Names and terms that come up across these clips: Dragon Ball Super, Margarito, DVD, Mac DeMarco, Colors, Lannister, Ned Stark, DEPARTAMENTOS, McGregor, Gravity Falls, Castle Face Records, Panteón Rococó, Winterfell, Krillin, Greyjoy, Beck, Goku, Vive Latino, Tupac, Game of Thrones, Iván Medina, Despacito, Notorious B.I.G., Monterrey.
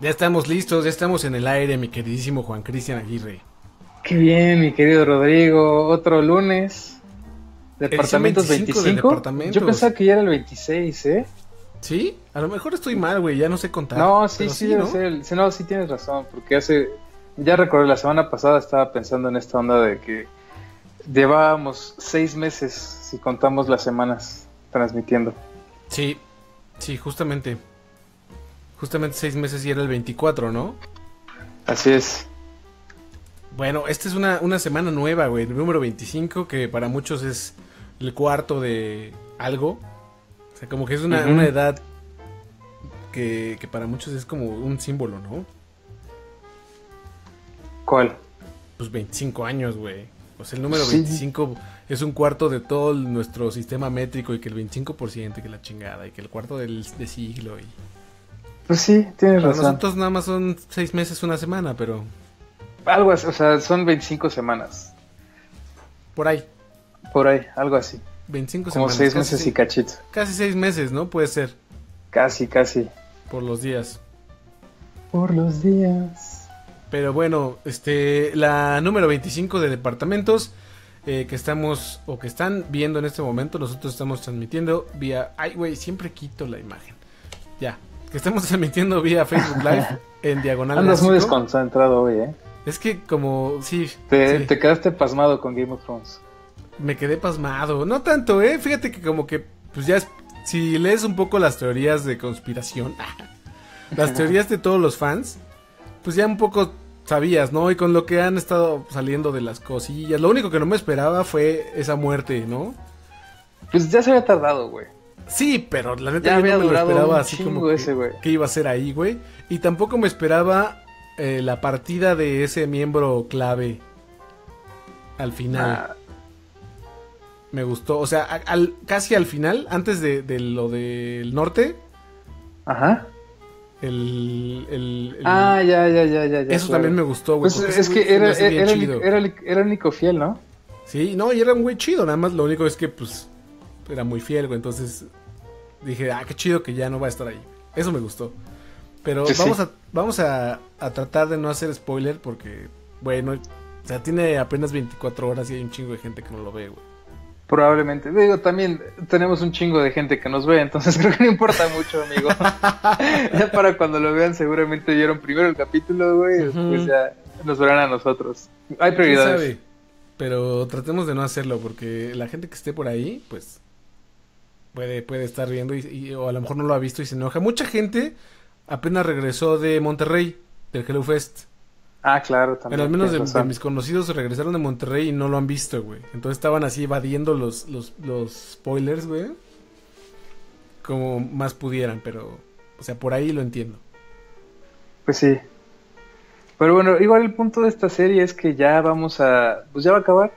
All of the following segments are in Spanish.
Ya estamos listos, ya estamos en el aire, mi queridísimo Juan Cristian Aguirre. Qué bien, mi querido Rodrigo, otro lunes. Departamentos 25. Yo pensaba que ya era el 26, ¿eh? Sí, a lo mejor estoy mal, güey, ya no sé contar. No, sí, debe ser el... No, sí tienes razón, porque hace... Ya recordé, la semana pasada estaba pensando en esta onda de que llevábamos 6 meses, si contamos las semanas, transmitiendo. Sí, sí, justamente. Justamente 6 meses y era el 24, ¿no? Así es. Bueno, esta es una semana nueva, güey, el número 25, que para muchos es el cuarto de algo. O sea, como que es una edad que para muchos es como un símbolo, ¿no? ¿Cuál? Pues 25 años, güey. Pues el número 25 es un cuarto de todo nuestro sistema métrico, y que el 25% y que la chingada, y que el cuarto de siglo. Y... Pues sí, tienes razón. Nosotros nada más son 6 meses, una semana, pero... Algo así, o sea, son 25 semanas. Por ahí, algo así. 25 como semanas. Como 6 meses y cachito. Casi 6 meses, ¿no? Puede ser. Casi. Por los días. Pero bueno, la número 25 de departamentos que estamos, o que están viendo en este momento, nosotros estamos transmitiendo vía... Ay, güey, siempre quito la imagen. Ya, que estamos transmitiendo vía Facebook Live en diagonal. Andas muy desconcentrado hoy, ¿eh? Es que como, Te quedaste pasmado con Game of Thrones. Me quedé pasmado, no tanto, fíjate que como que, pues ya, si lees un poco las teorías de conspiración, las teorías de todos los fans, pues ya un poco sabías, ¿no? Y con lo que han estado saliendo de las cosillas, lo único que no me esperaba fue esa muerte, ¿no? Pues ya se había tardado, güey. Sí, pero la neta yo no me lo esperaba así como que iba a ser ahí, güey. Y tampoco me esperaba... la partida de ese miembro clave al final. Me gustó, o sea, casi al final, antes de lo del norte. Ajá. Ya. Eso claro. También me gustó, güey. Pues es que era el único fiel, ¿no? Sí, no, y era un güey chido, nada más lo único es que, pues, era muy fiel, güey. Entonces dije, qué chido que ya no va a estar ahí. Eso me gustó. Pero sí, vamos a tratar de no hacer spoiler porque, bueno, o sea, tiene apenas 24 horas y hay un chingo de gente que no lo ve, güey. Probablemente. Digo, también tenemos un chingo de gente que nos ve, entonces creo que no importa mucho, amigo. Ya para cuando lo vean seguramente vieron primero el capítulo, güey, después ya nos verán a nosotros. Hay prioridades. ¿Quién sabe? Pero tratemos de no hacerlo porque la gente que esté por ahí, pues, puede estar viendo y o a lo mejor no lo ha visto y se enoja. Mucha gente... Apenas regresó de Monterrey, del Hello Fest. Ah, claro, también. Pero al menos de mis conocidos regresaron de Monterrey y no lo han visto, güey. Entonces estaban así evadiendo los spoilers, güey. Como más pudieran, pero... O sea, por ahí lo entiendo. Pues sí. Pero bueno, igual el punto de esta serie es que ya vamos a... Pues ya va a acabar.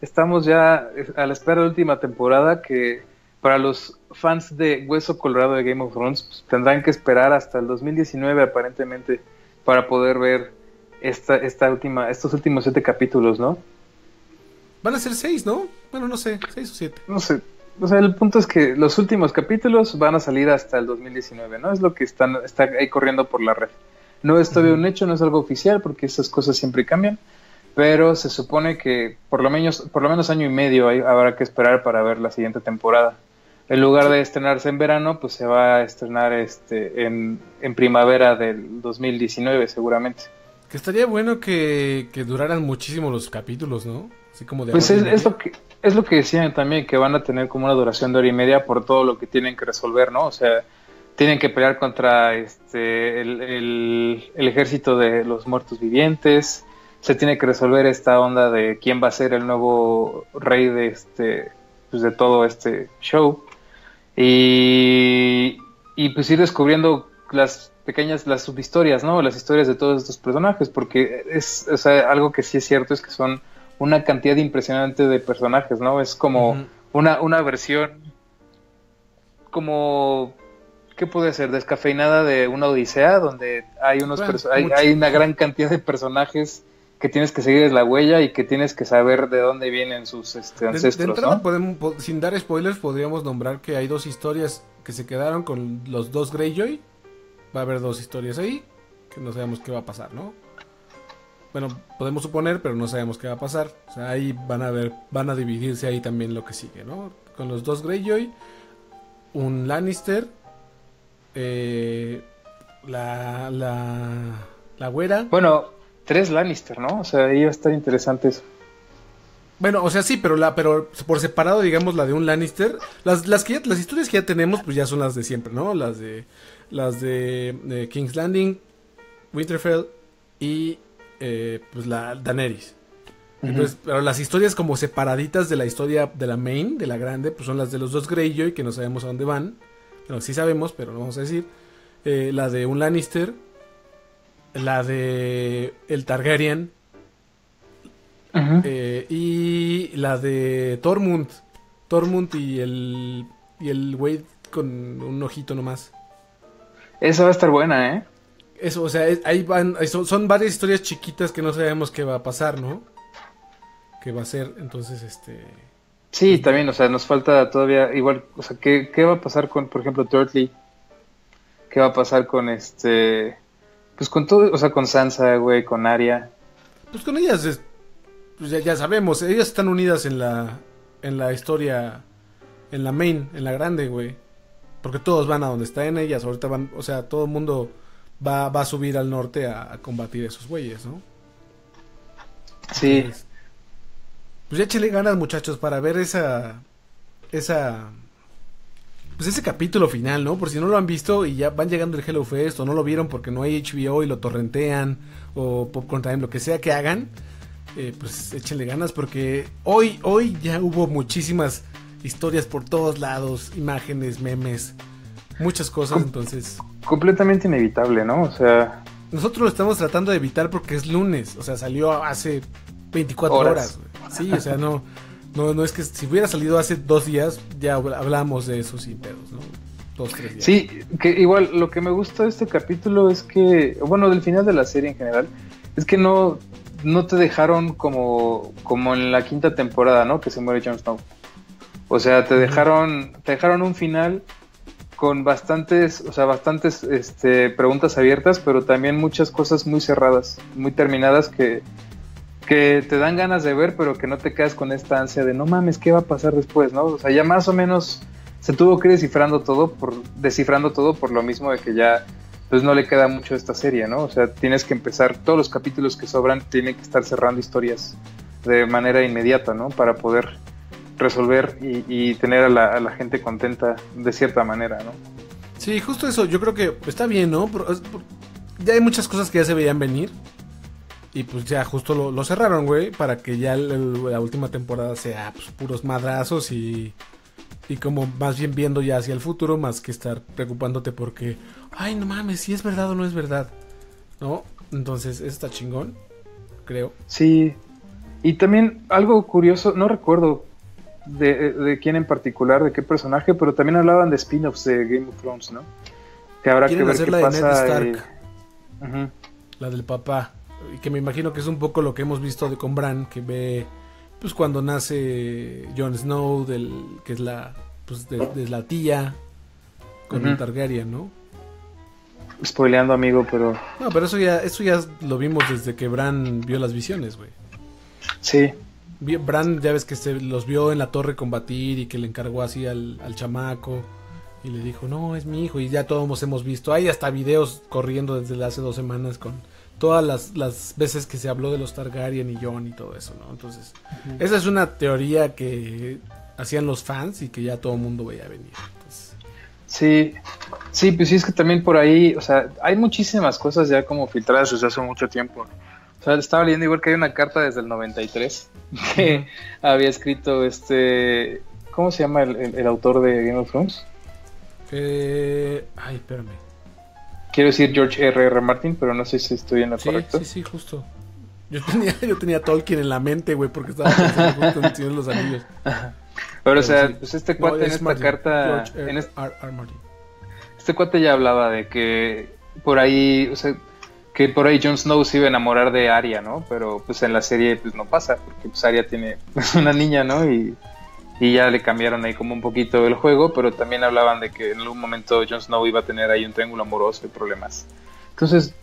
Estamos ya a la espera de la última temporada que... Para los fans de Hueso Colorado de Game of Thrones, pues, tendrán que esperar hasta el 2019 aparentemente para poder ver estos últimos 7 capítulos, ¿no? Van a ser 6, ¿no? Bueno, no sé, 6 o 7. No sé, o sea, el punto es que los últimos capítulos van a salir hasta el 2019, ¿no? Es lo que está ahí corriendo por la red. No es todavía un hecho, no es algo oficial porque esas cosas siempre cambian, pero se supone que por lo menos año y medio habrá que esperar para ver la siguiente temporada. En lugar de estrenarse en verano, pues se va a estrenar en primavera del 2019 seguramente. Que estaría bueno que duraran muchísimo los capítulos, ¿no? Así como de pues es lo que decían también, que van a tener como una duración de hora y media por todo lo que tienen que resolver, ¿no? O sea, tienen que pelear contra el ejército de los muertos vivientes, se tiene que resolver esta onda de quién va a ser el nuevo rey de pues de todo este show. Y pues ir descubriendo las subhistorias, ¿no? Las historias de todos estos personajes, porque o sea, algo que sí es cierto es que son una cantidad impresionante de personajes, ¿no? Es como una versión como, ¿qué puede ser? Descafeinada de una odisea, donde hay hay una gran cantidad de personajes que tienes que seguir la huella y que tienes que saber de dónde vienen sus ancestros, de entrada, ¿no? Podemos, sin dar spoilers, podríamos nombrar que hay 2 historias que se quedaron con los 2 Greyjoy. Va a haber 2 historias ahí. que no sabemos qué va a pasar, ¿no? Bueno, podemos suponer, pero no sabemos qué va a pasar. O sea, ahí van a ver, van a dividirse ahí también lo que sigue, ¿no? Con los dos Greyjoy, un Lannister, la güera. Bueno, tres Lannister, ¿no? O sea, ahí va a estar interesante eso. Bueno, o sea, sí, pero por separado, digamos, la de un Lannister, las historias que ya tenemos, pues ya son las de siempre, ¿no? Las de King's Landing, Winterfell y pues la Daenerys. Entonces, pero las historias como separaditas de la historia de la main, de la grande, pues son las de los dos Greyjoy, que no sabemos a dónde van. Bueno, sí sabemos, pero no vamos a decir. La de un Lannister, la de el Targaryen. Y la de Tormund y el Wade con un ojito nomás. Esa va a estar buena, ¿eh? Eso, o sea, ahí van, son varias historias chiquitas que no sabemos qué va a pasar, ¿no? Qué va a ser, entonces, sí, también, o sea, nos falta todavía, igual, o sea, ¿qué va a pasar con, por ejemplo, Dursley? ¿Qué va a pasar con pues con todo, o sea, con Sansa, güey, con Arya? Pues con ellas pues ya sabemos, ellas están unidas en la historia, en la main, en la grande, güey. Porque todos van a donde están ellas, ahorita van, o sea, todo el mundo va a subir al norte a combatir a esos güeyes, ¿no? Sí. Entonces, pues ya échale ganas, muchachos, para ver pues ese capítulo final, ¿no? Por si no lo han visto y ya van llegando el Hello Fest o no lo vieron porque no hay HBO y lo torrentean o Popcorn Time, lo que sea que hagan. Pues échenle ganas porque hoy ya hubo muchísimas historias por todos lados, imágenes, memes, muchas cosas, entonces... Completamente inevitable, ¿no? O sea... Nosotros lo estamos tratando de evitar porque es lunes, o sea, salió hace 24 horas. Sí, o sea, no es que si hubiera salido hace 2 días, ya hablamos de esos impedos, ¿no? 2, 3 días. Sí, que igual lo que me gusta de este capítulo es que, bueno, del final de la serie en general, es que no te dejaron como en la quinta temporada, ¿no? Que se muere Jon Snow. O sea, te dejaron un final con bastantes preguntas abiertas, pero también muchas cosas muy cerradas, muy terminadas que te dan ganas de ver, pero que no te quedas con esta ansia de no mames, ¿qué va a pasar después, no? O sea, ya más o menos se tuvo que ir descifrando todo por lo mismo de que ya pues no le queda mucho a esta serie, ¿no? O sea, tienes que empezar, todos los capítulos que sobran tienen que estar cerrando historias de manera inmediata, ¿no? Para poder resolver y tener a la gente contenta de cierta manera, ¿no? Sí, justo eso, yo creo que está bien, ¿no? Ya hay muchas cosas que ya se veían venir y pues ya justo lo cerraron, güey, para que ya la última temporada sea pues, puros madrazos y como más bien viendo ya hacia el futuro, más que estar preocupándote porque, ay, no mames, si es verdad o no es verdad, ¿no? Entonces, está chingón, creo. Sí, y también algo curioso, no recuerdo de quién en particular, de qué personaje, pero también hablaban de spin-offs de Game of Thrones, ¿no? Que habrá que ver qué pasa. De Ned Stark. La del papá, que me imagino que es un poco lo que hemos visto con Bran, que ve... Pues cuando nace Jon Snow, que es la tía, con un Targaryen, ¿no? Spoileando, amigo, pero... No, pero eso ya lo vimos desde que Bran vio las visiones, güey. Sí. Bran, ya ves que se los vio en la torre combatir y que le encargó así al chamaco y le dijo, no, es mi hijo. Y ya todos hemos visto, hay hasta videos corriendo desde hace 2 semanas con... Todas las veces que se habló de los Targaryen y Jon y todo eso, ¿no? Entonces, esa es una teoría que hacían los fans y que ya todo el mundo veía venir. Entonces... Sí, pues sí, es que también por ahí, o sea, hay muchísimas cosas ya como filtradas desde hace mucho tiempo. O sea, estaba leyendo igual que hay una carta desde el 93 que había escrito ¿cómo se llama el autor de Game of Thrones? Ay, espérame. Quiero decir George R.R. Martin, pero no sé si estoy en lo correcto. Sí, justo. Yo tenía Tolkien en la mente, güey, porque estaba pensando justo en el Señor de los Anillos. Pero o sea, sí. Pues este cuate en esta Martin, carta... George R.R. Martin. Este cuate ya hablaba de que por ahí... O sea, que por ahí Jon Snow se iba a enamorar de Arya, ¿no? Pero pues en la serie pues no pasa, porque pues Arya tiene pues, una niña, ¿no? Y ya le cambiaron ahí como un poquito el juego, pero también hablaban de que en algún momento Jon Snow iba a tener ahí un triángulo amoroso y problemas. Entonces,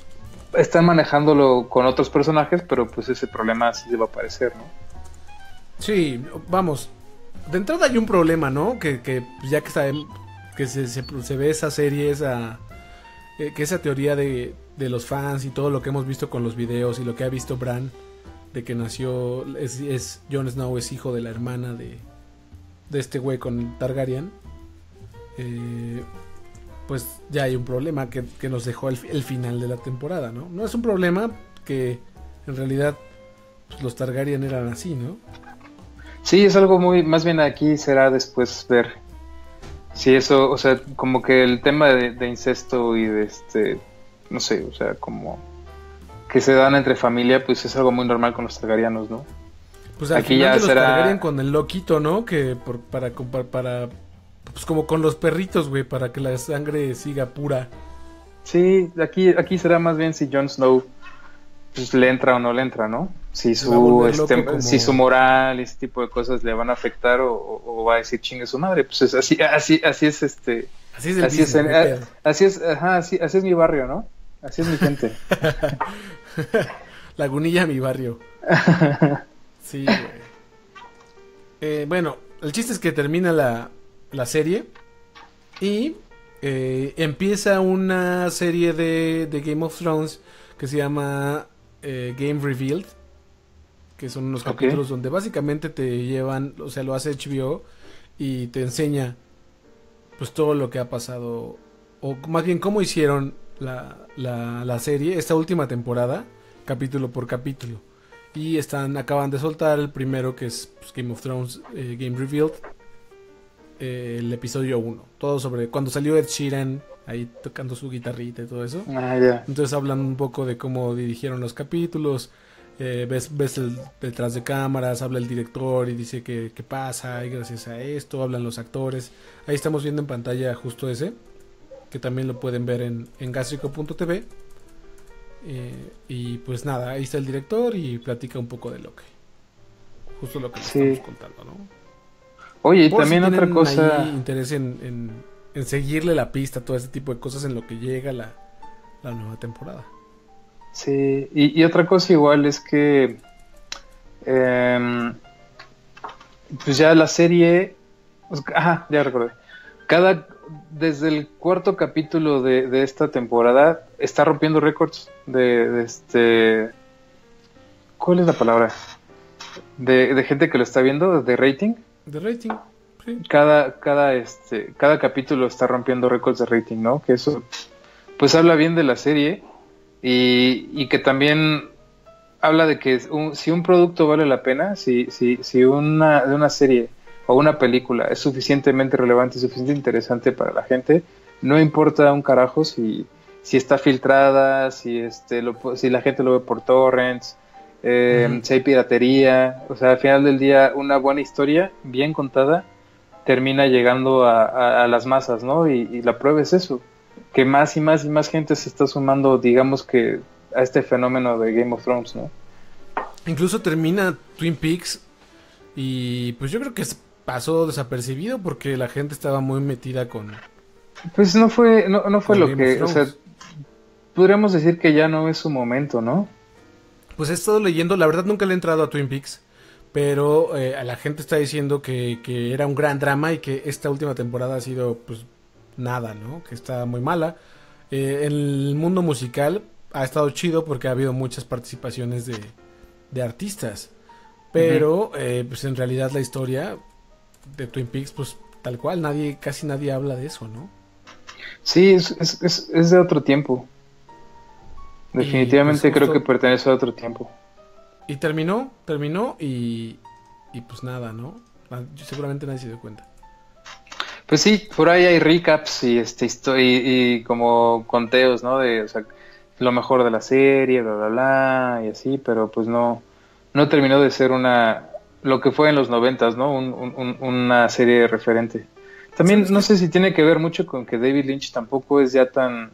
están manejándolo con otros personajes, pero pues ese problema sí va a aparecer, ¿no? Sí, vamos. De entrada hay un problema, ¿no? Que ya que, está, que se ve esa serie, que esa teoría de los fans y todo lo que hemos visto con los videos y lo que ha visto Bran, de que nació, Jon Snow es hijo de la hermana de este güey con Targaryen, pues ya hay un problema que nos dejó el final de la temporada, ¿no? No es un problema que en realidad pues, los Targaryen eran así, ¿no? Sí, es algo muy, más bien aquí será después ver si eso, o sea, como que el tema de incesto y de no sé, o sea, como que se dan entre familia, pues es algo muy normal con los targaryanos, ¿no? Pues al aquí final ya que los será... Targaryen con el loquito, ¿no? Que para pues como con los perritos, güey, para que la sangre siga pura. Sí, aquí será más bien si Jon Snow pues le entra o no le entra, ¿no? Si su, como... si su moral y ese tipo de cosas le van a afectar o va a decir chingue su madre, pues es así es así es mi barrio, ¿no? Así es mi gente. Lagunilla, mi barrio. Sí, güey. Bueno, el chiste es que termina la serie y empieza una serie de Game of Thrones que se llama Game Revealed, que son unos capítulos donde básicamente te llevan, o sea, lo hace HBO y te enseña pues todo lo que ha pasado, o más bien cómo hicieron la serie, esta última temporada, capítulo por capítulo, y acaban de soltar el primero, que es pues, Game of Thrones Game Revealed, el episodio 1, todo sobre cuando salió Ed Sheeran ahí tocando su guitarrita y todo eso. Entonces hablan un poco de cómo dirigieron los capítulos. Ves el detrás de cámaras, habla el director y dice qué pasa, y gracias a esto hablan los actores. Ahí estamos viendo en pantalla justo ese, que también lo pueden ver en gastrico.tv. Y pues nada, ahí está el director y platica un poco de justo lo que estamos contando, ¿no? Oye, y también si otra cosa, interés en seguirle la pista, todo ese tipo de cosas en lo que llega la nueva temporada. Sí, y otra cosa igual es que pues ya la serie, ya recordé, desde el cuarto capítulo de esta temporada está rompiendo récords ¿cuál es la palabra? De gente que lo está viendo, de rating. De rating, sí. Cada capítulo está rompiendo récords de rating, ¿no? Que eso pues habla bien de la serie. Y que también habla de que si un producto vale la pena, si una serie o una película es suficientemente relevante, suficientemente interesante para la gente, no importa un carajo si está filtrada, si la gente lo ve por torrents, si hay piratería. O sea, al final del día, una buena historia, bien contada, termina llegando a las masas, ¿no? Y la prueba es eso, que más y más y más gente se está sumando, digamos que a este fenómeno de Game of Thrones, ¿no? Incluso termina Twin Peaks y pues yo creo que pasó desapercibido porque la gente estaba muy metida con... Pues no fue lo que... O sea, podríamos decir que ya no es su momento, ¿no? Pues he estado leyendo, la verdad nunca le he entrado a Twin Peaks, pero la gente está diciendo que era un gran drama y que esta última temporada ha sido pues... nada, ¿no? Que está muy mala. El mundo musical ha estado chido porque ha habido muchas participaciones de artistas, pero pues en realidad la historia de Twin Peaks, pues tal cual, casi nadie habla de eso, ¿no? Sí, es de otro tiempo. Definitivamente, pues justo, creo que pertenece a otro tiempo. Y terminó y pues nada, ¿no? Seguramente nadie se dio cuenta. Pues sí, por ahí hay recaps y como conteos, ¿no? O sea, lo mejor de la serie, bla, bla, bla, y así, pero pues no terminó de ser lo que fue en los 90s, ¿no? Una serie de referente. También no sé si tiene que ver mucho con que David Lynch tampoco es ya tan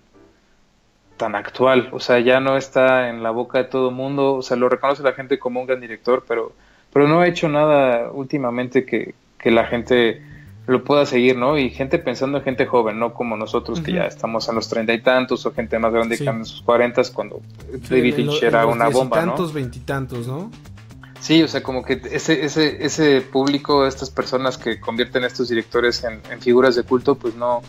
actual, o sea, ya no está en la boca de todo mundo, o sea, lo reconoce la gente como un gran director, pero no ha hecho nada últimamente que la gente... lo pueda seguir, ¿no? Y gente pensando en gente joven, no como nosotros, uh-huh, que ya estamos a los 30 y tantos, o gente más grande, sí, que en sus 40, cuando David Lynch era una bomba, ¿no? Tantos, veintitantos, ¿no? Sí, o sea, como que ese público, estas personas que convierten a estos directores en figuras de culto, pues no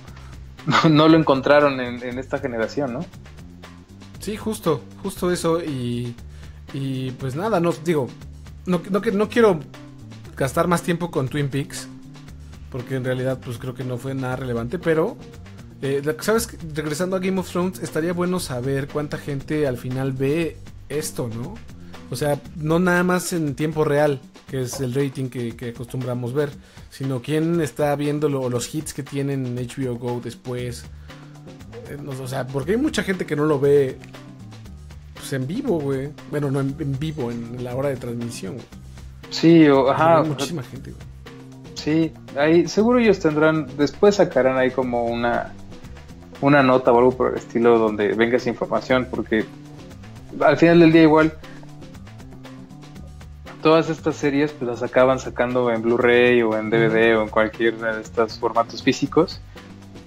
lo encontraron en esta generación, ¿no? Sí, justo eso, y pues nada, no digo, no quiero gastar más tiempo con Twin Peaks, porque en realidad pues creo que no fue nada relevante, pero, ¿sabes? Regresando a Game of Thrones, estaría bueno saber cuánta gente al final ve esto, ¿no? O sea, no nada más en tiempo real, que es el rating que acostumbramos ver, sino quién está viéndolo, o los hits que tienen en HBO Go después. O sea, porque hay mucha gente que no lo ve pues en vivo, güey. Bueno, no en vivo, en la hora de transmisión, güey. Sí, ajá. Hay muchísima gente, güey. Sí, ahí seguro ellos tendrán, después sacarán ahí como una nota o algo por el estilo donde venga esa información, porque al final del día igual todas estas series pues las acaban sacando en Blu-ray o en DVD, uh-huh, o en cualquiera de estos formatos físicos,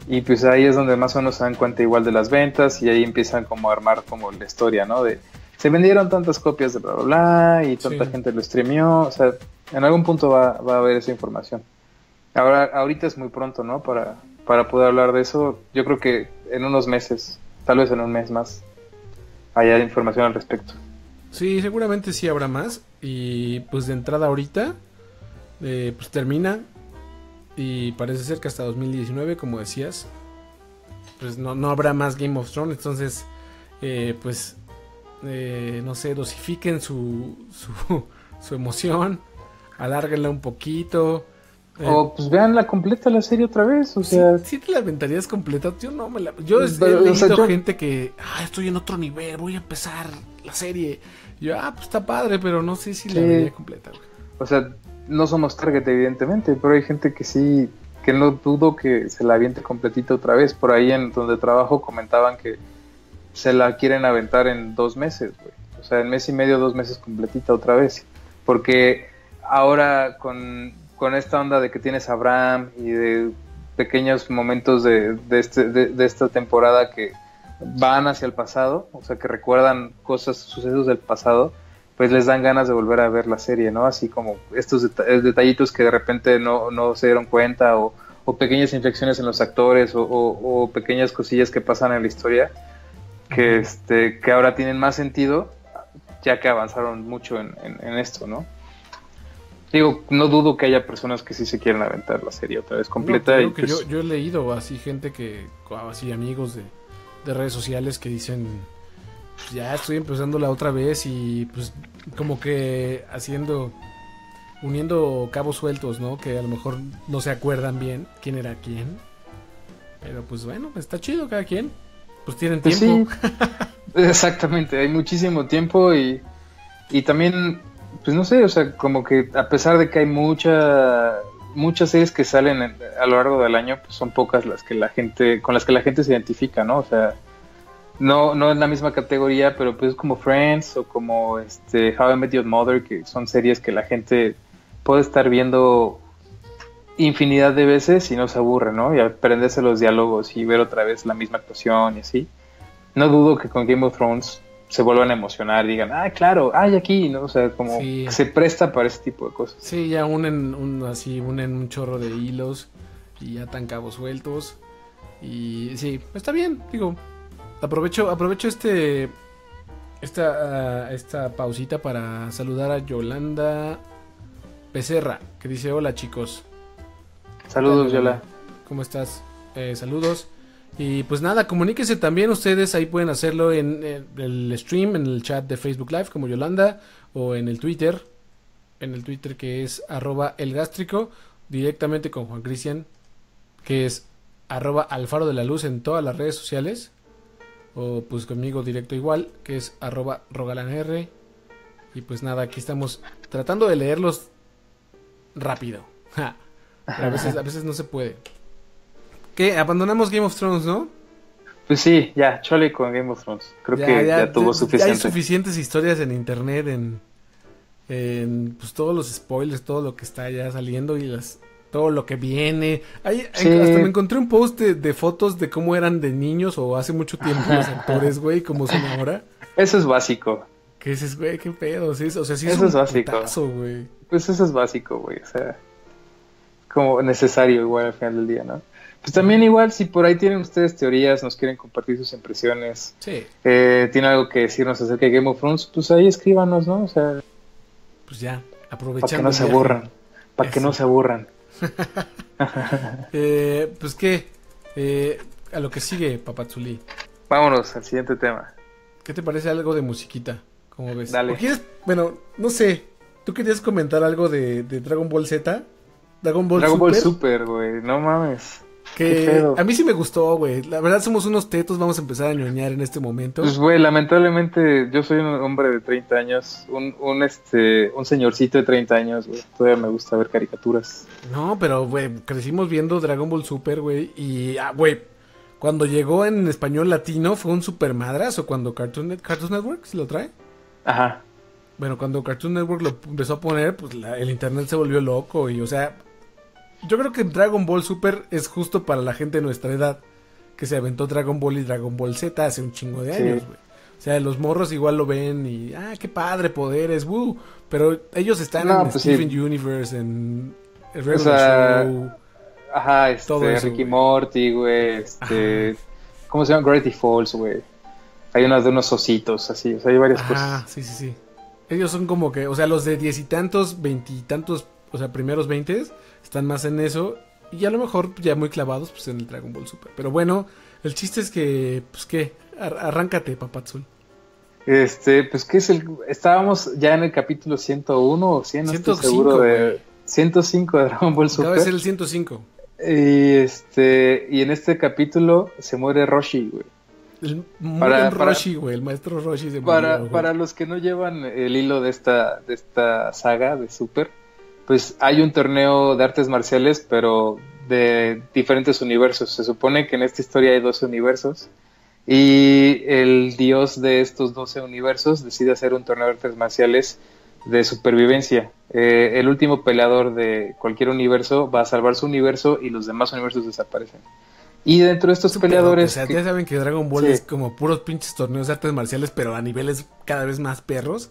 y pues ahí es donde más o menos se dan cuenta igual de las ventas, y ahí empiezan como a armar como la historia, ¿no? De se vendieron tantas copias de bla bla bla y tanta, sí, gente lo streameó, o sea, en algún punto va a haber esa información. Ahora, ahorita es muy pronto, ¿no? Para poder hablar de eso. Yo creo que en unos meses, tal vez en un mes más, haya información al respecto. Sí, seguramente sí habrá más. Y pues de entrada ahorita pues termina, y parece ser que hasta 2019, como decías, pues no habrá más Game of Thrones. Entonces pues no sé, dosifiquen su emoción, alárguenla un poquito, o pues veanla completa la serie otra vez, o sea, sí te la aventarías completa. Yo no me la, yo he leído, o sea, gente que estoy en otro nivel, voy a empezar la serie, yo, pues está padre, pero no sé si la vería completa, güey. O sea, no somos target, evidentemente, pero hay gente que sí, que no dudo que se la aviente completita otra vez. Por ahí en donde trabajo comentaban que se la quieren aventar en 2 meses, güey. O sea, en 1.5 meses, 2 meses completita otra vez, porque ahora con esta onda de que tienes a Abraham y de pequeños momentos de esta temporada que van hacia el pasado, o sea, que recuerdan cosas, sucesos del pasado, pues les dan ganas de volver a ver la serie, ¿no? Así como estos detallitos que de repente no se dieron cuenta, o pequeñas inflexiones en los actores, o pequeñas cosillas que pasan en la historia, que, que ahora tienen más sentido, ya que avanzaron mucho en esto, ¿no? Digo, no dudo que haya personas que sí se quieran aventar la serie otra vez completa. No, creo que pues... yo he leído así gente que, así amigos de redes sociales que dicen, pues ya estoy empezándola otra vez, y pues como que uniendo cabos sueltos, ¿no? Que a lo mejor no se acuerdan bien quién era quién, pero pues bueno, está chido, cada quien, pues tienen tiempo. Sí, exactamente, hay muchísimo tiempo, y también, pues no sé, o sea, como que a pesar de que hay muchas series que salen a lo largo del año, pues son pocas las que la gente, con las que la gente se identifica, ¿no? O sea, no es la misma categoría, pero pues como Friends, o como How I Met Your Mother, que son series que la gente puede estar viendo infinidad de veces y no se aburre, ¿no? Y aprenderse los diálogos y ver otra vez la misma actuación y así. No dudo que con Game of Thrones se vuelvan a emocionar y digan, claro, aquí, ¿no? O sea, como sí, se presta para ese tipo de cosas. Sí, ya unen un chorro de hilos y ya tan cabos sueltos, y sí, está bien, digo, aprovecho esta pausita para saludar a Yolanda Becerra, que dice, hola chicos. Saludos, Yola. ¿Cómo estás? Saludos. Y pues nada, comuníquense también ustedes, ahí pueden hacerlo en el stream, en el chat de Facebook Live como Yolanda, o en el Twitter, que es @elgástrico, directamente con Juan Cristian, que es @alfarodelaluz en todas las redes sociales, o pues conmigo directo igual, que es @rogalanr, y pues nada, aquí estamos tratando de leerlos rápido, pero a veces no se puede. ¿Qué? Abandonamos Game of Thrones, ¿no? Pues sí, ya, chole con Game of Thrones. Creo que ya tuvo suficiente. Ya hay suficientes historias en internet, en pues todos los spoilers, todo lo que está ya saliendo, y las todo lo que viene. Ahí, sí. Hasta me encontré un post de fotos de cómo eran de niños o hace mucho tiempo los actores, güey, como son ahora. Eso es básico. ¿Qué dices, güey? ¿Qué pedo? ¿Sí? O sea, sí eso es un putazo, güey. Pues eso es básico, güey. O sea, como necesario igual al final del día, ¿no? Pues también igual, si por ahí tienen ustedes teorías, nos quieren compartir sus impresiones, sí. Tienen algo que decirnos acerca de Game of Thrones, pues ahí escríbanos, ¿no? O sea... Pues ya, aprovechando... Para que no se aburran. Para que no se aburran. Pues qué, a lo que sigue, Papazuli. Vámonos al siguiente tema. ¿Qué te parece algo de musiquita? ¿Cómo ves? Dale. Quieres, bueno, no sé, ¿tú querías comentar algo de Dragon Ball Z? Dragon Ball Super, güey, no mames. Que a mí sí me gustó, güey. La verdad somos unos tetos, vamos a empezar a ñoñar en este momento. Pues, güey, lamentablemente yo soy un hombre de 30 años, un señorcito de 30 años, güey. Todavía me gusta ver caricaturas. No, pero, güey, crecimos viendo Dragon Ball Super, güey, y, güey, cuando llegó en español latino fue un super madrazo cuando Cartoon Network se lo trae. Ajá. Bueno, cuando Cartoon Network lo empezó a poner, pues el internet se volvió loco y, o sea... Yo creo que Dragon Ball Super es justo para la gente de nuestra edad, que se aventó Dragon Ball y Dragon Ball Z hace un chingo de años, güey. O sea, los morros igual lo ven y, ah, qué padre, poderes, pero ellos están en pues Steven Universe, en el Regular Show. Ajá, todo eso, Ricky Morty, güey, ¿cómo se llama? Gravity Falls, güey. Hay unas de unos ositos, así, o sea, hay varias cosas. Ah, sí, sí, sí. Ellos son como que, o sea, los de 10 y tantos, 20 y tantos, o sea, primeros 20 están más en eso, y a lo mejor ya muy clavados pues en el Dragon Ball Super. Pero bueno, el chiste es que, pues qué, arráncate, Papazul. Pues qué es estábamos ya en el capítulo 101 o 100, no estoy seguro, de 105 de Dragon Ball Super. Acaba de ser el 105. Y y en este capítulo se muere Roshi, güey. Roshi, güey, el maestro Roshi se murió. Para los que no llevan el hilo de esta saga de Super, pues hay un torneo de artes marciales, pero de diferentes universos. Se supone que en esta historia hay 12 universos y el dios de estos 12 universos decide hacer un torneo de artes marciales de supervivencia. El último peleador de cualquier universo va a salvar su universo y los demás universos desaparecen. Y dentro de estos peleadores... Pedo, o sea, ya saben que Dragon Ball es como puros pinches torneos de artes marciales, pero a niveles cada vez más perros.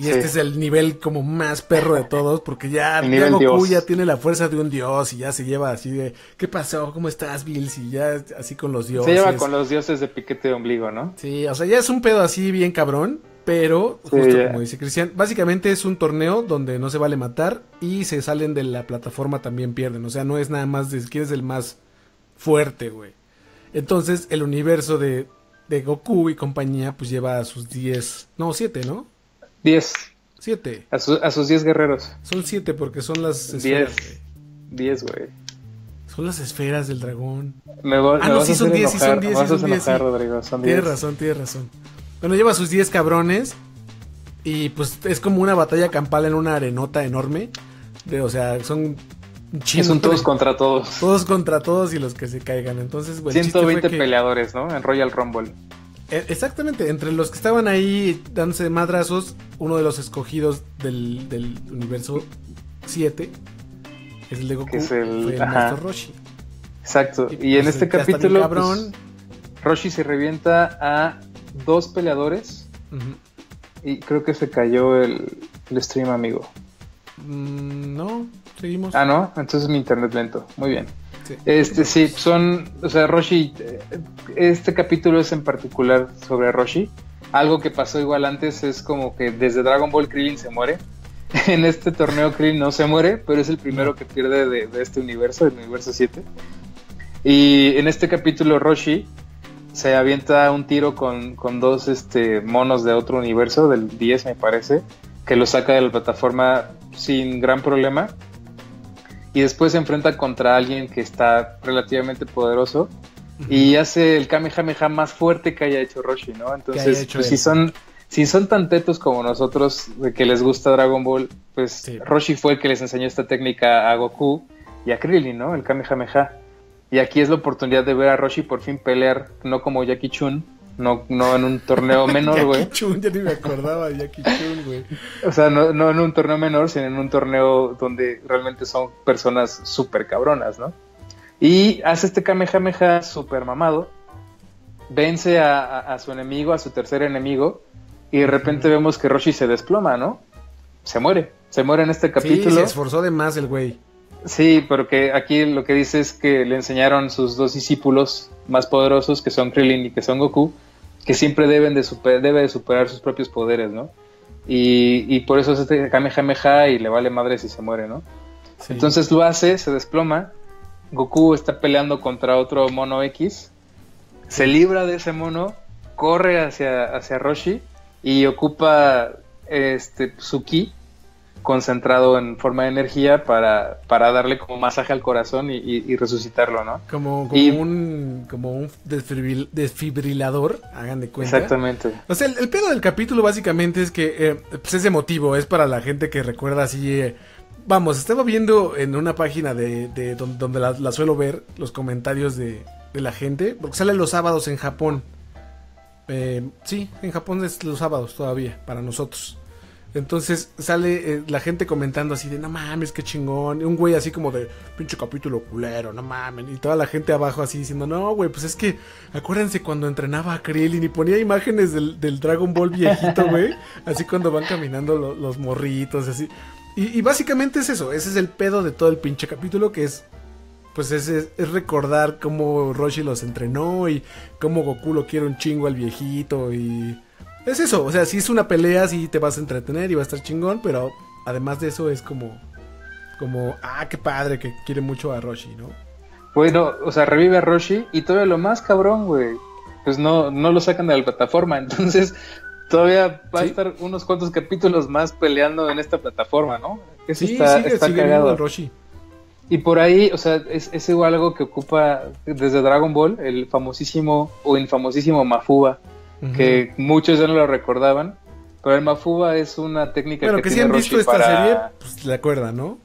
Y este es el nivel como más perro de todos, porque ya Goku ya tiene la fuerza de un dios y ya se lleva así de, ¿qué pasó? ¿Cómo estás, Bills? Y ya así con los dioses. Se lleva con los dioses de piquete de ombligo, ¿no? Sí, o sea, ya es un pedo así bien cabrón, pero justo como dice Cristian, básicamente es un torneo donde no se vale matar y se salen de la plataforma también pierden, o sea, no es nada más de quién es el más fuerte, güey. Entonces, el universo de Goku y compañía pues lleva a sus 10, no, 7, ¿no? 7. A sus 10 guerreros. Son 7 porque son las esferas. 10, güey. Son las esferas del dragón. No, sí son 10, sí son 10. Tienes razón, tienes razón. Bueno, lleva a sus 10 cabrones. Y pues es como una batalla campal en una arenota enorme. O sea, son chingones. Son todos contra todos. Todos contra todos y los que se caigan. Entonces, güey, 120 peleadores, ¿no? En Royal Rumble. Exactamente, entre los que estaban ahí dándose madrazos, uno de los escogidos del universo 7 es el de Goku, que es el maestro Roshi. Exacto, y en este capítulo cabrón, pues, Roshi se revienta a 2 peleadores. Y creo que se cayó el stream, amigo. No, seguimos. Ah, no, entonces mi internet lento, muy bien. Sí, son, o sea, Roshi, este capítulo es en particular sobre Roshi. Algo que pasó igual antes es como que desde Dragon Ball Krillin se muere. En este torneo Krillin no se muere, pero es el primero que pierde de este universo, el universo 7. Y en este capítulo Roshi se avienta un tiro con 2 monos de otro universo, del 10 me parece, que lo saca de la plataforma sin gran problema. Y después se enfrenta contra alguien que está relativamente poderoso y hace el Kamehameha más fuerte que haya hecho Roshi, ¿no? Entonces, pues, si son tan tetos como nosotros de que les gusta Dragon Ball, pues Roshi fue el que les enseñó esta técnica a Goku y a Krillin, ¿no? El Kamehameha. Y aquí es la oportunidad de ver a Roshi por fin pelear, no como Jackie Chun, No en un torneo menor, güey. Jackie Chun, ya ni me acordaba de Jackie Chun, güey. O sea, no en un torneo menor, sino en un torneo donde realmente son personas súper cabronas, ¿no? Y hace este Kamehameha súper mamado, vence a su enemigo, a su tercer enemigo, y de repente vemos que Roshi se desploma, ¿no? Se muere en este capítulo. Sí, se esforzó de más el güey. Sí, porque aquí lo que dice es que le enseñaron sus dos discípulos más poderosos, que son Krillin y que son Goku, que siempre debe de superar sus propios poderes, ¿no? Y por eso es este Kamehameha y le vale madre si se muere, ¿no? Sí. Entonces lo hace, se desploma, Goku está peleando contra otro mono X, se libra de ese mono, corre hacia Roshi y ocupa su ki concentrado en forma de energía para darle como masaje al corazón y resucitarlo, ¿no? Como un desfibrilador, hagan de cuenta. Exactamente. O sea, el pedo del capítulo básicamente es que pues es emotivo, es para la gente que recuerda así... Vamos, estaba viendo en una página de donde la suelo ver, los comentarios de la gente, porque sale los sábados en Japón. Sí, en Japón es los sábados todavía, para nosotros. Entonces sale la gente comentando así de, no mames, qué chingón, y un güey así como de, pinche capítulo culero, no mames, y toda la gente abajo así diciendo, no güey, pues es que, acuérdense cuando entrenaba a Krillin y ponía imágenes del Dragon Ball viejito, güey, así cuando van caminando los morritos, así, y básicamente es eso, ese es el pedo de todo el pinche capítulo, que es, pues es recordar cómo Roshi los entrenó, y cómo Goku lo quiere un chingo al viejito, y... Es eso, o sea, si es una pelea, sí te vas a entretener y va a estar chingón, pero además de eso es como, qué padre, que quiere mucho a Roshi, ¿no? Bueno, o sea, revive a Roshi y todavía lo más cabrón, güey, pues no lo sacan de la plataforma, entonces todavía va a estar unos cuantos capítulos más peleando en esta plataforma, ¿no? Eso sí, sigue viendo a Roshi. Y por ahí, o sea, es igual algo que ocupa desde Dragon Ball, el famosísimo o infamosísimo Mafuba, que muchos ya no lo recordaban, pero el Mafuba es una técnica que tiene Roshi para... Pero que si han visto esta serie, pues la acuerdan, ¿no?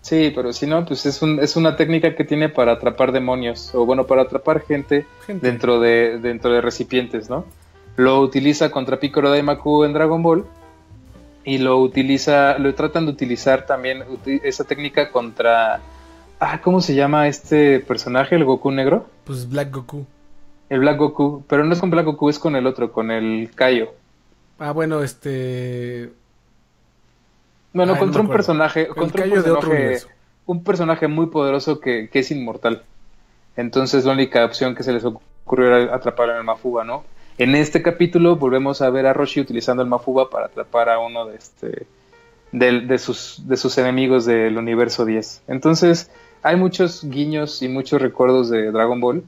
Sí, pero si no, pues es una técnica que tiene para atrapar demonios, o bueno, para atrapar gente. Dentro de recipientes, ¿no? Lo utiliza contra Piccolo Daimaku en Dragon Ball, y lo tratan de utilizar también, esa técnica contra... ¿cómo se llama este personaje, el Goku negro? Pues Black Goku. El Black Goku, pero no es con Black Goku, es con el otro, con el Kayo. Bueno, contra un personaje, un personaje muy poderoso que es inmortal. Entonces la única opción que se les ocurrió era atrapar al Mafuba, ¿no? En este capítulo volvemos a ver a Roshi utilizando el Mafuba para atrapar a uno de sus enemigos del universo 10. Entonces, hay muchos guiños y muchos recuerdos de Dragon Ball.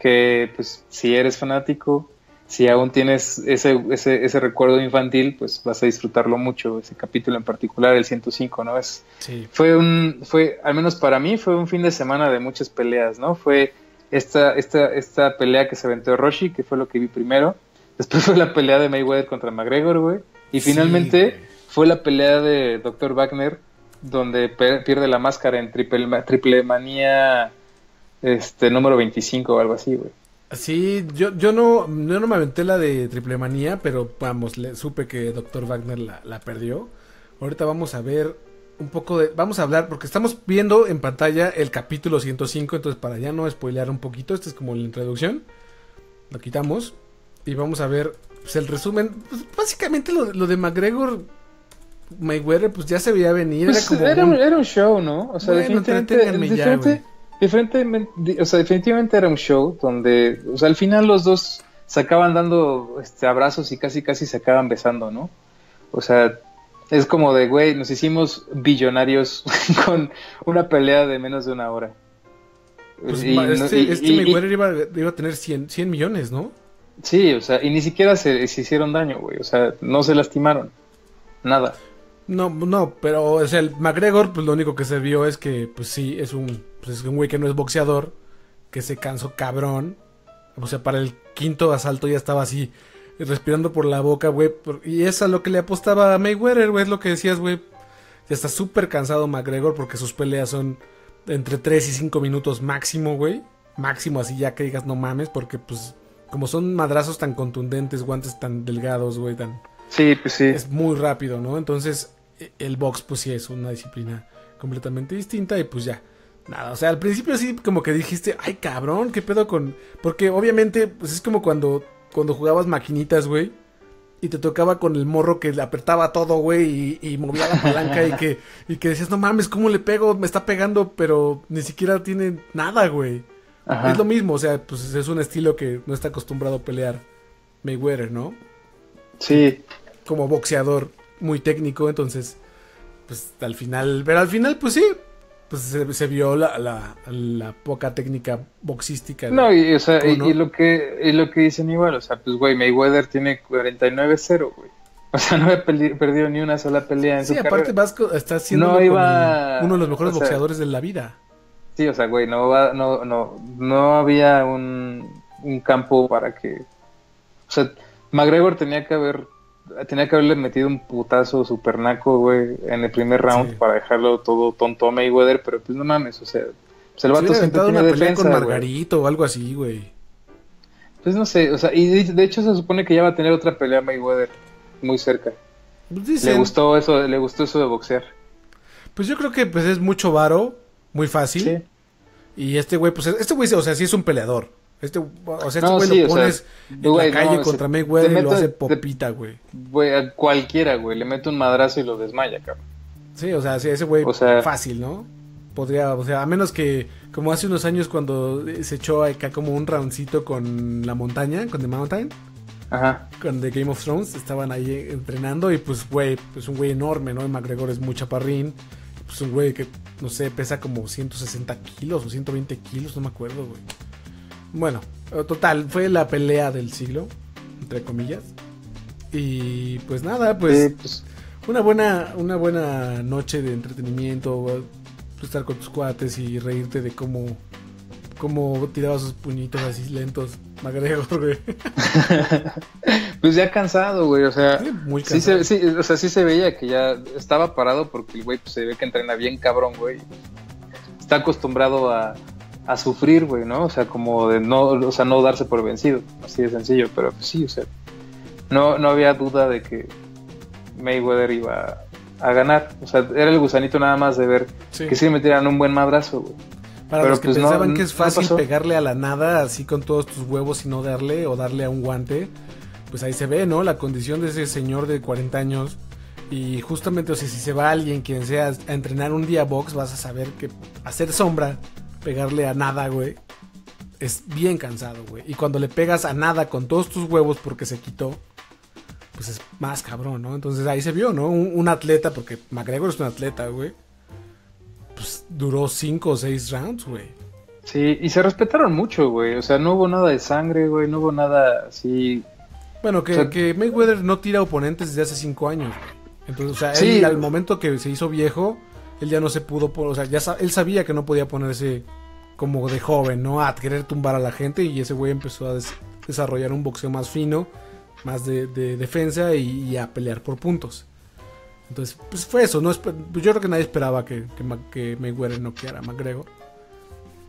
Que pues si eres fanático, si aún tienes ese recuerdo infantil, pues vas a disfrutarlo mucho, ese capítulo en particular, el 105, ¿no? Fue, al menos para mí, fue un fin de semana de muchas peleas, ¿no? Fue esta pelea que se aventó Roshi, que fue lo que vi primero, después fue la pelea de Mayweather contra McGregor, güey, y finalmente fue la pelea de Dr. Wagner, donde pierde la máscara en triple manía... número 25 o algo así, güey. Sí, yo no me aventé la de Triple Manía, pero vamos, supe que Dr. Wagner la perdió. Ahorita vamos a ver un poco vamos a hablar, porque estamos viendo en pantalla el capítulo 105, entonces para ya no spoilear un poquito, esta es como la introducción, lo quitamos y vamos a ver pues, el resumen, pues, básicamente lo de McGregor... Mayweather, pues ya se veía venir, pues era un show, ¿no? O sea, bueno, definitivamente era un show donde, o sea, al final los dos se acaban dando abrazos y casi se acaban besando, ¿no? O sea, es como de, güey, nos hicimos billonarios con una pelea de menos de una hora. Pues, Mayweather iba a tener 100 millones, ¿no? Sí, o sea, y ni siquiera se hicieron daño, güey, o sea, no se lastimaron, nada. No, pero, o sea, el McGregor, pues lo único que se vio es que, pues sí, es un güey que no es boxeador, que se cansó cabrón, o sea, para el quinto asalto ya estaba así, respirando por la boca, güey, y eso es lo que le apostaba a Mayweather, güey, es lo que decías, güey, ya está súper cansado McGregor, porque sus peleas son entre 3 y 5 minutos máximo, güey, máximo así ya que digas no mames, porque pues como son madrazos tan contundentes, guantes tan delgados, güey, tan... Sí, pues sí. Es muy rápido, ¿no? Entonces, el box, pues sí, es una disciplina completamente distinta y pues ya. Nada, o sea, al principio sí como que dijiste, ay, cabrón, qué pedo con... Porque obviamente, pues es como cuando jugabas maquinitas, güey, y te tocaba con el morro que le apretaba todo, güey, y movía la palanca y que decías, no mames, ¿cómo le pego? Me está pegando, pero ni siquiera tiene nada, güey. Ajá. Es lo mismo, o sea, pues es un estilo que no está acostumbrado a pelear Mayweather, ¿no? Sí. Como boxeador muy técnico, entonces, pues al final, pero al final, pues sí, pues se vio la poca técnica boxística. No, y, o sea, ¿no? y lo que dicen igual, o sea, pues güey, Mayweather tiene 49-0, güey. O sea, no había perdido ni una sola pelea en su carrera. Sí, aparte Vasco está siendo uno de los mejores boxeadores de la vida. Sí, o sea, güey, no había un campo para que... O sea, McGregor tenía que haberle metido un putazo super naco, güey, en el primer round, sí, para dejarlo todo tonto a Mayweather, pero pues no mames, o sea, pues el vato siempre tiene defensa, con Margarito, güey, o algo así, güey. Pues no sé, o sea, y de hecho se supone que ya va a tener otra pelea Mayweather muy cerca. Pues dicen, le gustó eso de boxear. Pues yo creo que pues es mucho varo, muy fácil. Sí. Y este güey, o sea, sí es un peleador. Este güey lo pones en la calle contra Mayweather y lo hace popita, güey. Güey, a cualquiera, güey, le mete un madrazo y lo desmaya, cabrón. Sí, o sea, sí, ese güey, o sea, fácil, ¿no? Podría, o sea, a menos que, como hace unos años cuando se echó acá como un roundcito con la montaña, con The Mountain. Ajá. Con The Game of Thrones, estaban ahí entrenando y pues, güey, pues un güey enorme, ¿no? El McGregor es muy chaparrín. Pues un güey que, no sé, pesa como 160 kilos o 120 kilos, no me acuerdo, güey. Bueno, total, fue la pelea del siglo, entre comillas. Y pues nada, pues una buena noche de entretenimiento, estar con tus cuates y reírte de cómo tiraba sus puñitos así lentos McGregor, güey. Pues ya cansado, güey, o sea, sí, muy cansado. Sí se veía que ya estaba parado porque el güey pues, se ve que entrena bien cabrón, güey. Está acostumbrado a sufrir, güey, ¿no? O sea, como de no, o sea, no darse por vencido, así de sencillo, pero pues sí, o sea, no había duda de que Mayweather iba a ganar, o sea, era el gusanito nada más de ver, sí, que sí me tiran un buen madrazo, güey. Para pero los que pues pensaban que es fácil pegarle a la nada, así con todos tus huevos y no darle, o darle a un guante, pues ahí se ve, ¿no? La condición de ese señor de 40 años, y justamente, o sea, si se va alguien, quien sea, a entrenar un día box, vas a saber que hacer sombra, pegarle a nada, güey, es bien cansado, güey. Y cuando le pegas a nada con todos tus huevos porque se quitó, pues es más cabrón, ¿no? Entonces ahí se vio, ¿no? Un atleta, porque McGregor es un atleta, güey. Pues duró 5 o 6 rounds, güey. Sí, y se respetaron mucho, güey. O sea, no hubo nada de sangre, güey. No hubo nada así... Bueno, o sea, que Mayweather no tira oponentes desde hace 5 años. Entonces, o sea, sí, él, al momento que se hizo viejo, él ya no se pudo... O sea, ya él sabía que no podía ponerse... como de joven, ¿no? A querer tumbar a la gente, y ese güey empezó a desarrollar un boxeo más fino, más de defensa y a pelear por puntos. Entonces, pues fue eso, ¿no? Yo creo que nadie esperaba que Mayweather noqueara a McGregor.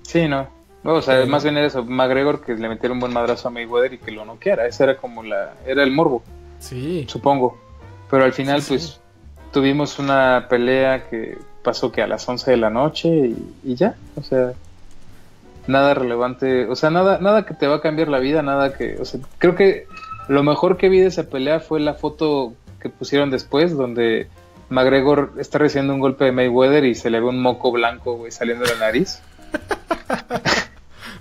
Sí, no, o sea, más bien era eso, McGregor que le metiera un buen madrazo a Mayweather y que lo noqueara, ese era como era el morbo. Sí. Supongo. Pero al final, sí, pues, sí, tuvimos una pelea que pasó que a las 11 de la noche y ya, o sea... Nada relevante, o sea, nada que te va a cambiar la vida, nada que... O sea, creo que lo mejor que vi de esa pelea fue la foto que pusieron después, donde McGregor está recibiendo un golpe de Mayweather y se le ve un moco blanco, güey, saliendo de la nariz.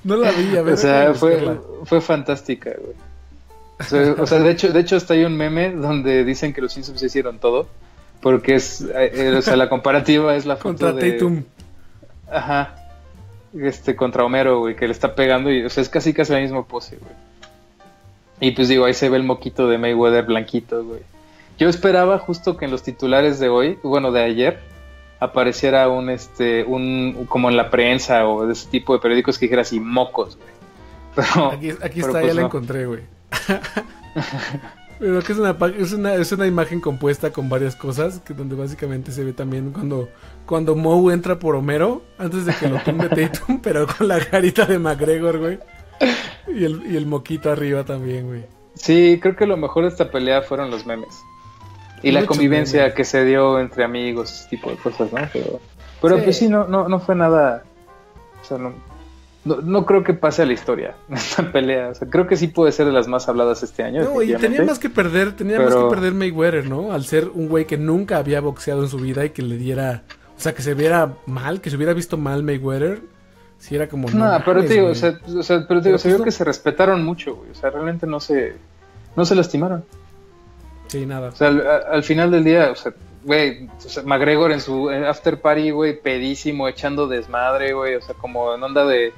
No la vi, a ver. O sea, fue fantástica, güey. O sea, de hecho hasta hay un meme donde dicen que los Simpsons hicieron todo, porque es... o sea, la comparativa es la foto contra de... Tatum. Ajá. Contra Homero, güey, que le está pegando y, o sea, es casi la misma pose, güey. Y pues digo, ahí se ve el moquito de Mayweather blanquito, güey. Yo esperaba justo que en los titulares de hoy, bueno, de ayer, apareciera un como en la prensa o de ese tipo de periódicos que dijera así, mocos, güey. Pero, aquí pero está, pues ya no la encontré, güey. Pero que es una imagen compuesta con varias cosas, que donde básicamente se ve también cuando Moe entra por Homero, antes de que lo tumbe Tatum, pero con la carita de McGregor, güey. Y el moquito arriba también, güey. Sí, creo que lo mejor de esta pelea fueron los memes. Y mucho la convivencia memes. Que se dio entre amigos, ese tipo de cosas, ¿no? Pero sí. Pues sí, no fue nada... O sea, no creo que pase a la historia esta pelea. O sea, creo que sí puede ser de las más habladas este año. No, y tenía más que perder Mayweather, ¿no? Al ser un güey que nunca había boxeado en su vida y que le diera... O sea, que se viera mal, que se hubiera visto mal Mayweather... Sí, era como... No, pero te digo, se vio que se respetaron mucho, güey. O sea, realmente no se lastimaron. Sí, nada. O sea, al final del día, o sea, güey, o sea, McGregor en su after party, güey, pedísimo, echando desmadre, güey. O sea, como en onda de...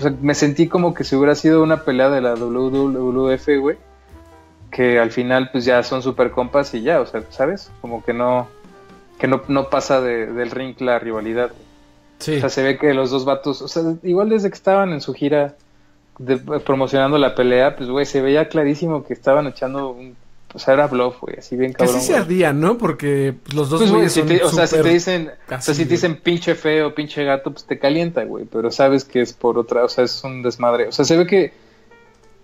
O sea, me sentí como que si hubiera sido una pelea de la WWF, güey. Que al final, pues ya son super compas y ya, o sea, ¿sabes? Como que no pasa del ring la rivalidad, güey. Sí. O sea, se ve que los dos vatos, o sea, igual desde que estaban en su gira promocionando la pelea, pues, güey, se veía clarísimo que estaban echando un... O sea, era bluff, güey, así bien cabrón. Que sí se ardían, ¿no? Porque los dos, güey, si te dicen pinche feo, pinche gato, pues te calienta, güey, pero sabes que es por otra, o sea, es un desmadre. O sea, se ve que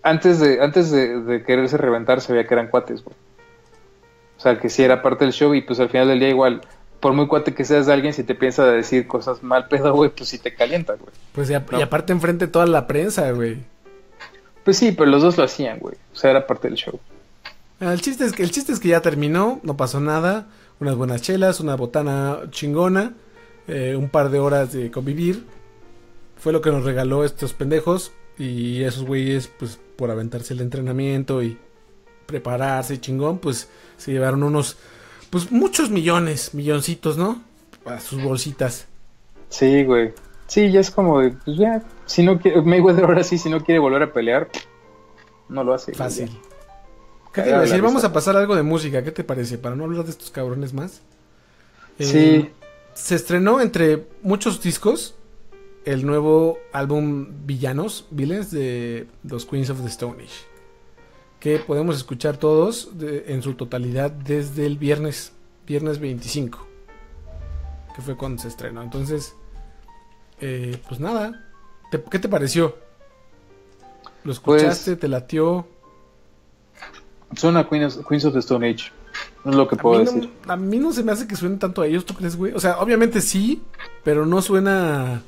antes de quererse reventar se veía que eran cuates, güey. O sea, que sí era parte del show y pues al final del día igual... Por muy cuate que seas de alguien, si te piensa de decir cosas mal pedo, güey, pues si te calientas, güey. Pues y aparte enfrente toda la prensa, güey. Pues sí, pero los dos lo hacían, güey. O sea, era parte del show. El chiste es que ya terminó, no pasó nada. Unas buenas chelas, una botana chingona, un par de horas de convivir. Fue lo que nos regaló estos pendejos y esos güeyes, pues, por aventarse el entrenamiento y prepararse chingón, pues se llevaron unos... Pues muchos milloncitos, ¿no? A sus bolsitas. Sí, güey. Sí, ya es como de, pues ya, si no quiere, Mayweather ahora sí, si no quiere volver a pelear, no lo hace. Fácil. Ya. ¿Qué te iba a decir? Vamos a pasar algo de música, ¿qué te parece? Para no hablar de estos cabrones más. Sí. Se estrenó entre muchos discos el nuevo álbum Villains de los Queens of the Stone Age. Que podemos escuchar todos en su totalidad desde el viernes 25, que fue cuando se estrenó. Entonces, pues nada, ¿qué te pareció? ¿Lo escuchaste? Pues, ¿te latió? Suena Queens of the Stone Age, es lo que puedo decir. A mí no se me hace que suene tanto a ellos, ¿tú crees, güey? O sea, obviamente sí, pero no suena...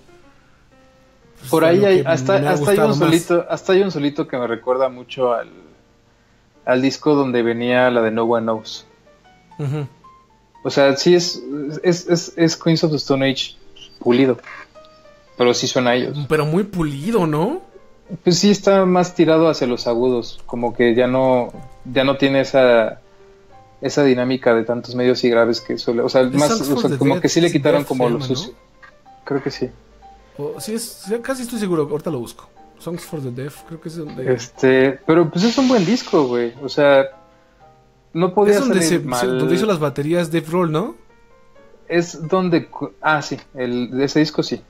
Pues, por ahí hay, hasta hay un solito, hasta hay un solito que me recuerda mucho al disco donde venía la de No One Knows. Uh-huh. O sea, sí es Queens of the Stone Age pulido, pero sí suena a ellos. Pero muy pulido, ¿no? Pues sí está más tirado hacia los agudos, como que ya no tiene esa dinámica de tantos medios y graves que suele, o sea, más, o sea, como que sí le quitaron como lo sucio. Creo que sí. Oh, sí, casi estoy seguro, ahorita lo busco. Songs for the Deaf, creo que es donde... pero pues es un buen disco, güey. O sea, no podía ser mal. Es donde hizo las baterías Dave Roll, ¿no? Es donde... Ah, sí, de ese disco sí.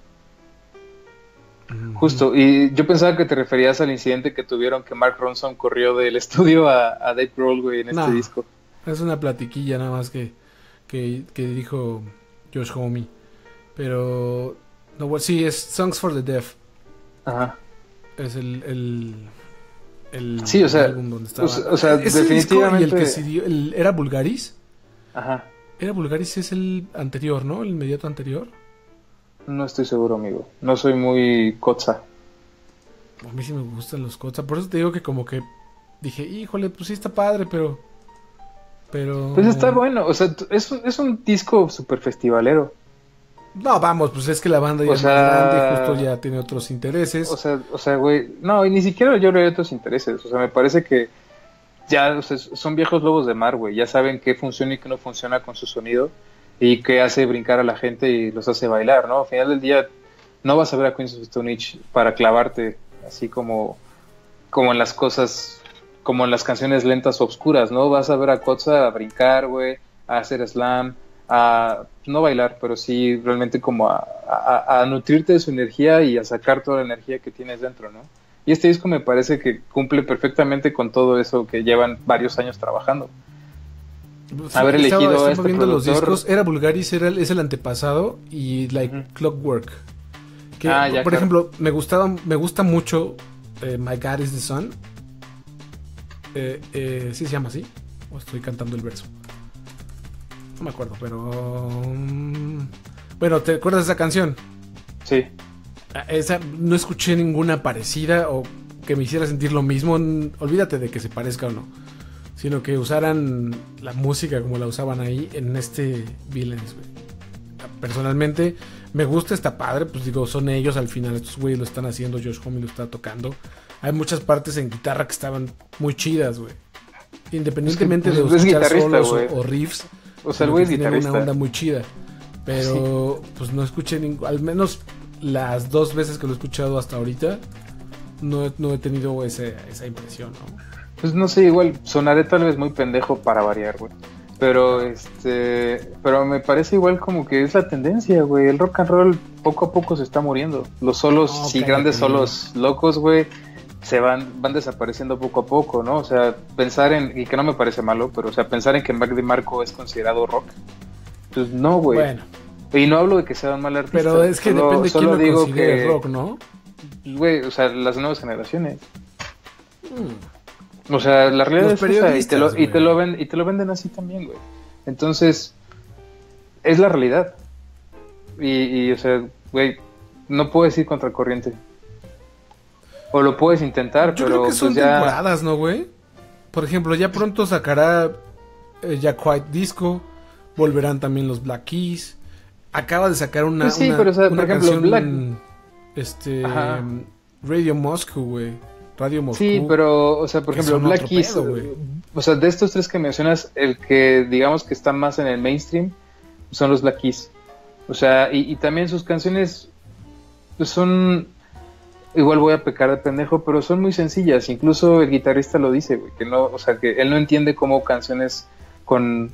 Mm-hmm. Justo, y yo pensaba que te referías al incidente que tuvieron que Mark Ronson corrió del estudio a Dave Roll, güey, en este disco. Es una platiquilla nada más que dijo Josh Homme. Pero... No, sí, es Songs for the Deaf. Ajá. Es el sí, o sea, álbum donde estaba. O sea, ¿es definitivamente el disco y el que se dio, era Vulgaris? Ajá. Era Vulgaris, es el anterior, ¿no? El inmediato anterior. No estoy seguro, amigo. No soy muy cocha. A mí sí me gustan los cocha. Por eso te digo que como que dije, híjole, pues sí está padre, pero... Pues está bueno. O sea, es un disco súper festivalero. No, vamos, pues es que la banda ya es grande, justo ya tiene otros intereses. O sea, güey, no, y ni siquiera yo veo otros intereses. O sea, me parece que ya, o sea, son viejos lobos de mar, güey. Ya saben qué funciona y qué no funciona con su sonido y qué hace brincar a la gente y los hace bailar, ¿no? Al final del día no vas a ver a Queens of Stone Age para clavarte así como en las cosas, como en las canciones lentas o obscuras, ¿no? Vas a ver a Kotza a brincar, güey, a hacer slam, a no bailar, pero sí realmente como a nutrirte de su energía y a sacar toda la energía que tienes dentro, ¿no? Y este disco me parece que cumple perfectamente con todo eso que llevan varios años trabajando. Sí, haber elegido a este productor... Los discos, era Vulgaris, es el antepasado, y Like Clockwork. Que, por ejemplo, me gusta mucho My God is the Sun. ¿Sí se llama así? ¿O estoy cantando el verso? No me acuerdo, pero... bueno, ¿te acuerdas de esa canción? Sí. Esa, no escuché ninguna parecida o que me hiciera sentir lo mismo. Olvídate de que se parezca o no, sino que usaran la música como la usaban ahí en este Villains, güey. Personalmente me gusta, está padre, pues digo, son ellos al final, estos güeyes lo están haciendo, Josh Homme lo está tocando. Hay muchas partes en guitarra que estaban muy chidas, güey. Independientemente es que, pues, de escuchar solos o riffs, o sea, el güey es guitarrista, una onda muy chida. Pero sí, pues no escuché al menos las dos veces que lo he escuchado hasta ahorita, no he tenido esa impresión, ¿no? Pues no sé, igual sonaré tal vez muy pendejo para variar, güey. Pero pero me parece igual como que es la tendencia, güey. El rock and roll poco a poco se está muriendo. Los solos, sí, grandes solos locos, güey, se van desapareciendo poco a poco, ¿no? O sea, pensar en, y que no me parece malo, pero o sea, pensar en que Mac DeMarco es considerado rock, pues no, güey. Bueno. Y no hablo de que sea un mal artista. Pero es que solo, depende de quién lo digo que rock, ¿no? Güey, o sea, las nuevas generaciones. O sea, la realidad es esa, y te lo venden así también, güey. Entonces, es la realidad. Y o sea, güey, no puedes ir contra el corriente. O lo puedes intentar, yo pero creo que pues son ya... temporadas, ¿no, güey? Por ejemplo, ya pronto sacará Jack White disco, volverán también los Black Keys. Acaba de sacar una, sí, una, pero, o sea, una por ejemplo, canción, Black... Ajá. Radio Moscow, güey. Radio Moscú. Sí, pero, o sea, por ejemplo, Black Keys, o sea, de estos tres que mencionas, el que digamos que está más en el mainstream son los Black Keys. O sea, y también sus canciones pues son, igual voy a pecar de pendejo, pero son muy sencillas. Incluso el guitarrista lo dice, güey, que no, o sea, que él no entiende cómo canciones con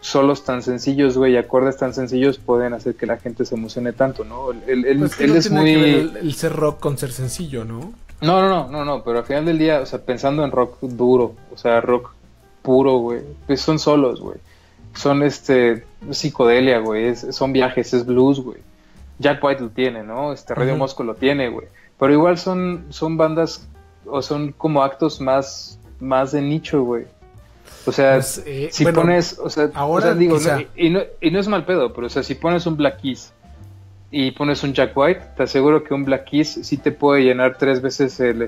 solos tan sencillos, güey, acordes tan sencillos pueden hacer que la gente se emocione tanto, ¿no? Él es muy... el ser rock con ser sencillo, ¿no? No, pero al final del día, o sea, pensando en rock duro, o sea, rock puro, güey, pues son solos, güey, son psicodelia, güey, son viajes, es blues, güey. Jack White lo tiene, ¿no? Radio Moscow lo tiene, güey, pero igual son bandas, o son como actos más de nicho, güey. O sea, pues, si bueno, pones, o sea, ahora, o sea, digo, quizá... no es mal pedo, pero o sea, si pones un Black Keys y pones un Jack White, te aseguro que un Black Keys sí te puede llenar 3 veces el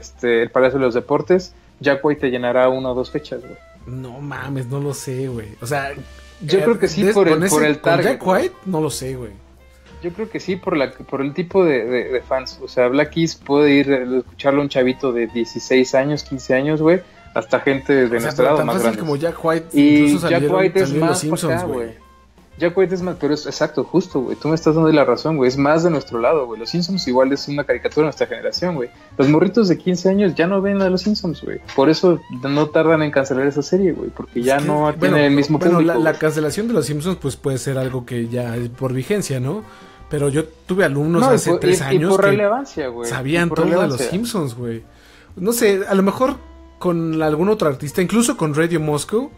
Palacio de los Deportes. Jack White te llenará 1 o 2 fechas, güey. No mames, no lo sé, güey. O sea, yo creo que sí por el target. Jack White, no lo sé, güey. Yo creo que sí por el tipo de fans. O sea, Black Keys puede ir a escucharlo un chavito de 16 años, 15 años, güey, hasta gente de nuestro lado más grande. Como Jack White, y Jack White es más Simpsons, güey. Jack White es más, pero es exacto, justo, güey. Tú me estás dando la razón, güey. Es más de nuestro lado, güey. Los Simpsons igual es una caricatura de nuestra generación, güey. Los morritos de 15 años ya no ven a los Simpsons, güey. Por eso no tardan en cancelar esa serie, güey. Porque ya no tiene el mismo público. Bueno, la cancelación de los Simpsons, pues puede ser algo que ya es por vigencia, ¿no? Pero yo tuve alumnos hace 3 años. Y por relevancia, güey. Sabían todo de los Simpsons, güey. No sé, a lo mejor con algún otro artista, incluso con Radio Moscow.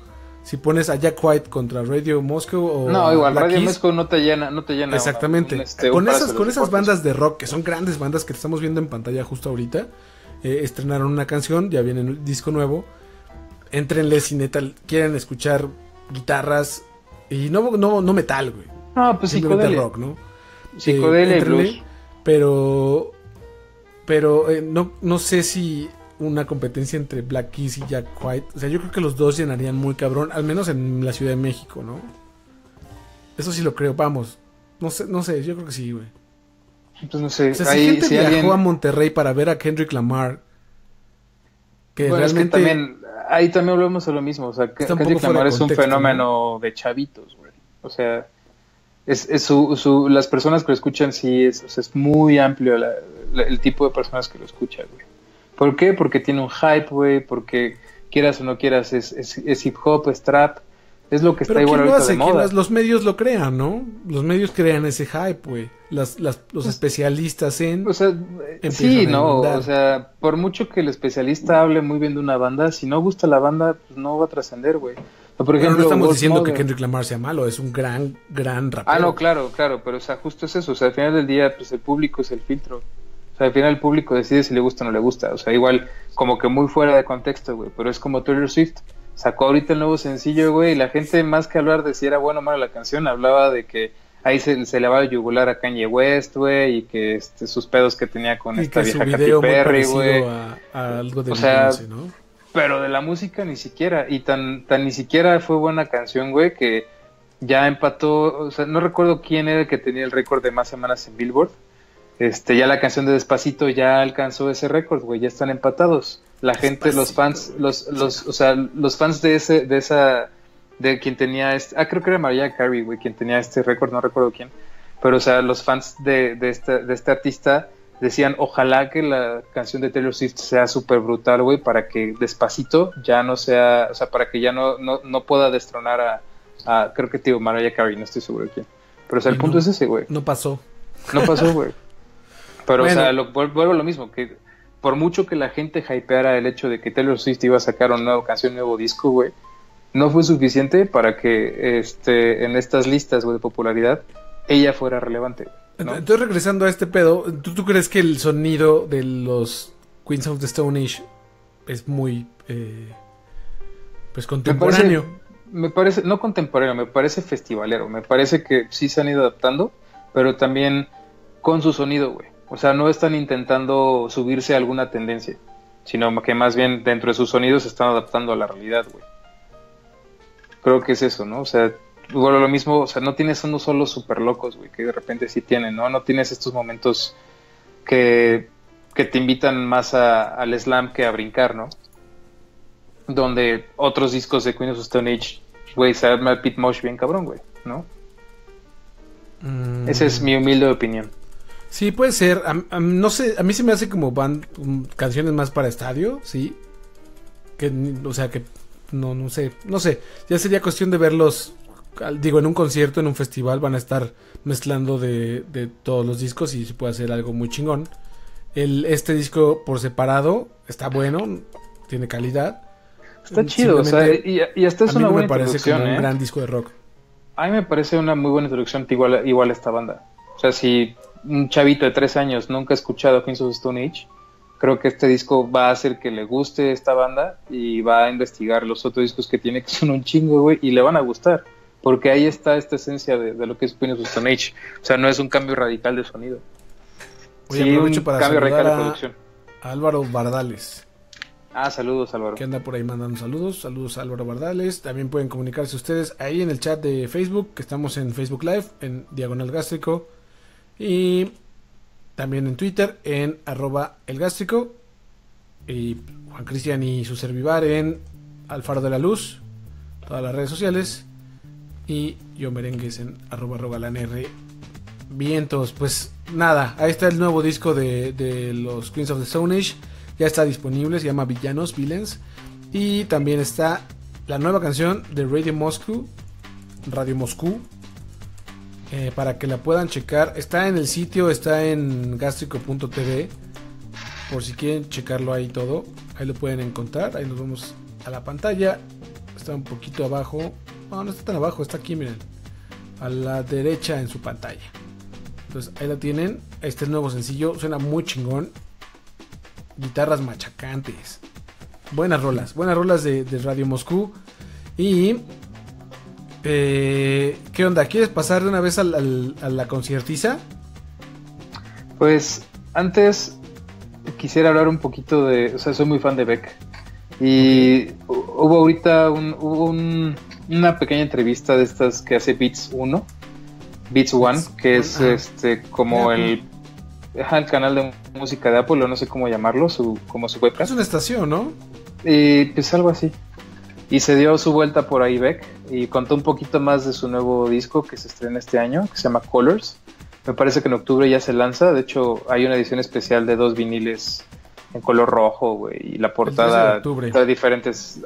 Si pones a Jack White contra Radio Moscow o... No, igual, Black Radio Keys, Moscow no te llena. Exactamente. Con esas bandas de rock, que son grandes bandas que estamos viendo en pantalla justo ahorita, estrenaron una canción, ya viene un disco nuevo. Éntrenle si neta quieren escuchar guitarras y no metal, güey. No, pues psicodelia. Rock, ¿no? Psicodelia y blues. Pero no sé si... una competencia entre Black Keys y Jack White, o sea, yo creo que los dos llenarían muy cabrón, al menos en la Ciudad de México, ¿no? Eso sí lo creo, vamos, no sé, yo creo que sí, güey. Pues no sé, o sea, ahí, si gente viajó a Monterrey para ver a Kendrick Lamar, que bueno, realmente... Es que también, ahí también hablamos de lo mismo, o sea, Kendrick Lamar es un fenómeno, ¿no?, de chavitos, güey, o sea... las personas que lo escuchan sí, es muy amplio el tipo de personas que lo escuchan, güey. ¿Por qué? Porque tiene un hype, güey, porque quieras o no quieras, es hip hop, es trap, es lo que está igual ahorita de moda. Los medios lo crean, ¿no? Los medios crean ese hype, güey. Los especialistas en... O sea, sí, no, o sea, por mucho que el especialista hable muy bien de una banda, si no gusta la banda, pues no va a trascender, güey. Pero no estamos diciendo que Kendrick Lamar sea malo, es un gran rapero. Ah, no, claro, pero o sea, justo es eso, o sea, al final del día, pues el público es el filtro. O O sea, al final el público decide si le gusta o no le gusta. O sea, igual, como que muy fuera de contexto, güey. Pero es como Taylor Swift. Sacó ahorita el nuevo sencillo, güey, y la gente, más que hablar de si era buena o mala la canción, hablaba de que ahí se le va a yugular a Kanye West, güey, y que sus pedos que tenía con y esta vieja Katy Perry, güey. A algo de o sea, Villains, ¿no? Pero de la música ni siquiera, y tan ni siquiera fue buena canción, güey, que ya empató. O sea, no recuerdo quién era el que tenía el récord de más semanas en Billboard. Ya la canción de Despacito ya alcanzó ese récord, güey, ya están empatados. La gente, Despacito, los fans, o sea, los fans de quien tenía creo que era Mariah Carey, güey, quien tenía este récord, no recuerdo quién, pero o sea, los fans de este artista decían, ojalá que la canción de Taylor Swift sea súper brutal, güey, para que Despacito ya no sea, o sea, para que ya no pueda destronar a creo que tío Mariah Carey, no estoy seguro quién, pero o sea, el punto es ese, güey. No pasó, güey. Pero, bueno, o sea, vuelvo a lo mismo, que por mucho que la gente hypeara el hecho de que Taylor Swift iba a sacar una nueva canción, un nuevo disco, güey, no fue suficiente para que en estas listas, güey, de popularidad, ella fuera relevante, ¿no? Entonces, regresando a este pedo, ¿tú crees que el sonido de los Queens of the Stone Age es muy, pues, contemporáneo? Me parece, no contemporáneo, me parece festivalero, me parece que sí se han ido adaptando, pero también con su sonido, güey. O sea, no están intentando subirse a alguna tendencia, sino que más bien dentro de sus sonidos se están adaptando a la realidad, güey. Creo que es eso, ¿no? O sea, bueno, lo mismo, o sea, no tienes unos solos súper locos, güey, que de repente sí tienen, ¿no? No tienes estos momentos que te invitan más al slam que a brincar, ¿no? Donde otros discos de Queen of the Stone Age, güey, se arma el Pit Mosh bien cabrón, güey, ¿no? Esa es mi humilde opinión. Sí, puede ser. No sé, a mí se me hace como van canciones más para estadio, sí. Que, o sea, que no sé. Ya sería cuestión de verlos, digo, en un concierto, en un festival, van a estar mezclando de todos los discos y se puede hacer algo muy chingón. Este disco por separado está bueno, tiene calidad. Está chido, o sea, y hasta es una buena introducción, como un gran disco de rock. A mí me parece una muy buena introducción igual a esta banda. O sea, si un chavito de 3 años nunca ha escuchado Queens of the Stone Age, creo que este disco va a hacer que le guste esta banda y va a investigar los otros discos que tiene, que son un chingo, güey, y le van a gustar, porque ahí está esta esencia de lo que es Queens of the Stone Age. O sea, no es un cambio radical de sonido. Oye, sí, aprovecho para saludar a producción. A Álvaro Bardales. Ah, saludos, Álvaro. Que anda por ahí mandando saludos. Saludos a Álvaro Bardales. También pueden comunicarse ustedes ahí en el chat de Facebook, que estamos en Facebook Live, en Diagonal Gástrico. Y también en Twitter, en @elgástrico. Y Juan Cristian y su servivar en Alfaro de la Luz. Todas las redes sociales. Y yo merengues en @rogalanr. Vientos, pues nada. Ahí está el nuevo disco de los Queens of the Stone Age. Ya está disponible, se llama Villains. Y también está la nueva canción de Radio Moscú, para que la puedan checar. Está en el sitio, está en gastrico.tv, por si quieren checarlo ahí todo. Ahí lo pueden encontrar, ahí nos vamos a la pantalla. Está un poquito abajo. No está tan abajo, está aquí, miren, a la derecha en su pantalla. Entonces ahí la tienen. Este es el nuevo sencillo, suena muy chingón. Guitarras machacantes. Buenas rolas de Radio Moscú. Y ¿qué onda? ¿Quieres pasar de una vez a la conciertiza? Pues antes quisiera hablar un poquito de, o sea, soy muy fan de Beck. Y hubo ahorita una pequeña entrevista de estas que hace Beats One, que es como el canal de música de Apple, o no sé cómo llamarlo, como su webcam. Es una estación, ¿no? Pues algo así. Y se dio su vuelta por ahí Beck y contó un poquito más de su nuevo disco que se estrena este año, que se llama Colors. Me parece que en octubre ya se lanza. De hecho, hay una edición especial de 2 viniles en color rojo, güey, y la portada trae diferentes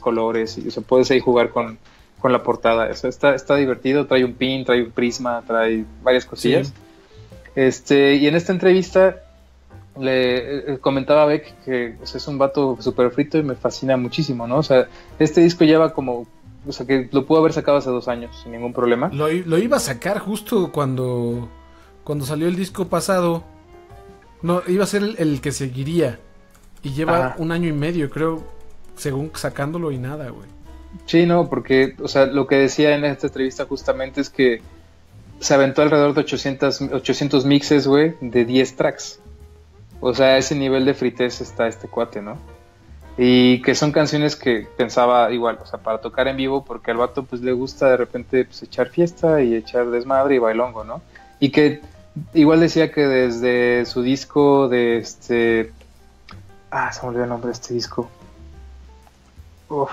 colores, y o sea, puedes ahí jugar con la portada. Eso está divertido. Trae un pin, trae un prisma, trae varias cosillas. Sí. Y en esta entrevista le comentaba a Beck que, o sea, es un vato súper frito y me fascina muchísimo, ¿no? O sea, este disco lleva como, o sea, que lo pudo haber sacado hace 2 años sin ningún problema. Lo iba a sacar justo cuando salió el disco pasado. No, iba a ser el que seguiría. Y lleva un año y medio, creo, según sacándolo y nada, güey. Sí, no, porque, o sea, lo que decía en esta entrevista justamente es que se aventó alrededor de 800 mixes, güey, de 10 tracks. O sea, ese nivel de fritez está este cuate, ¿no? Y que son canciones que pensaba igual, o sea, para tocar en vivo, porque al vato pues le gusta de repente pues, echar fiesta y echar desmadre y bailongo, ¿no? Y que igual decía que desde su disco de se me olvidó el nombre de este disco. Uf,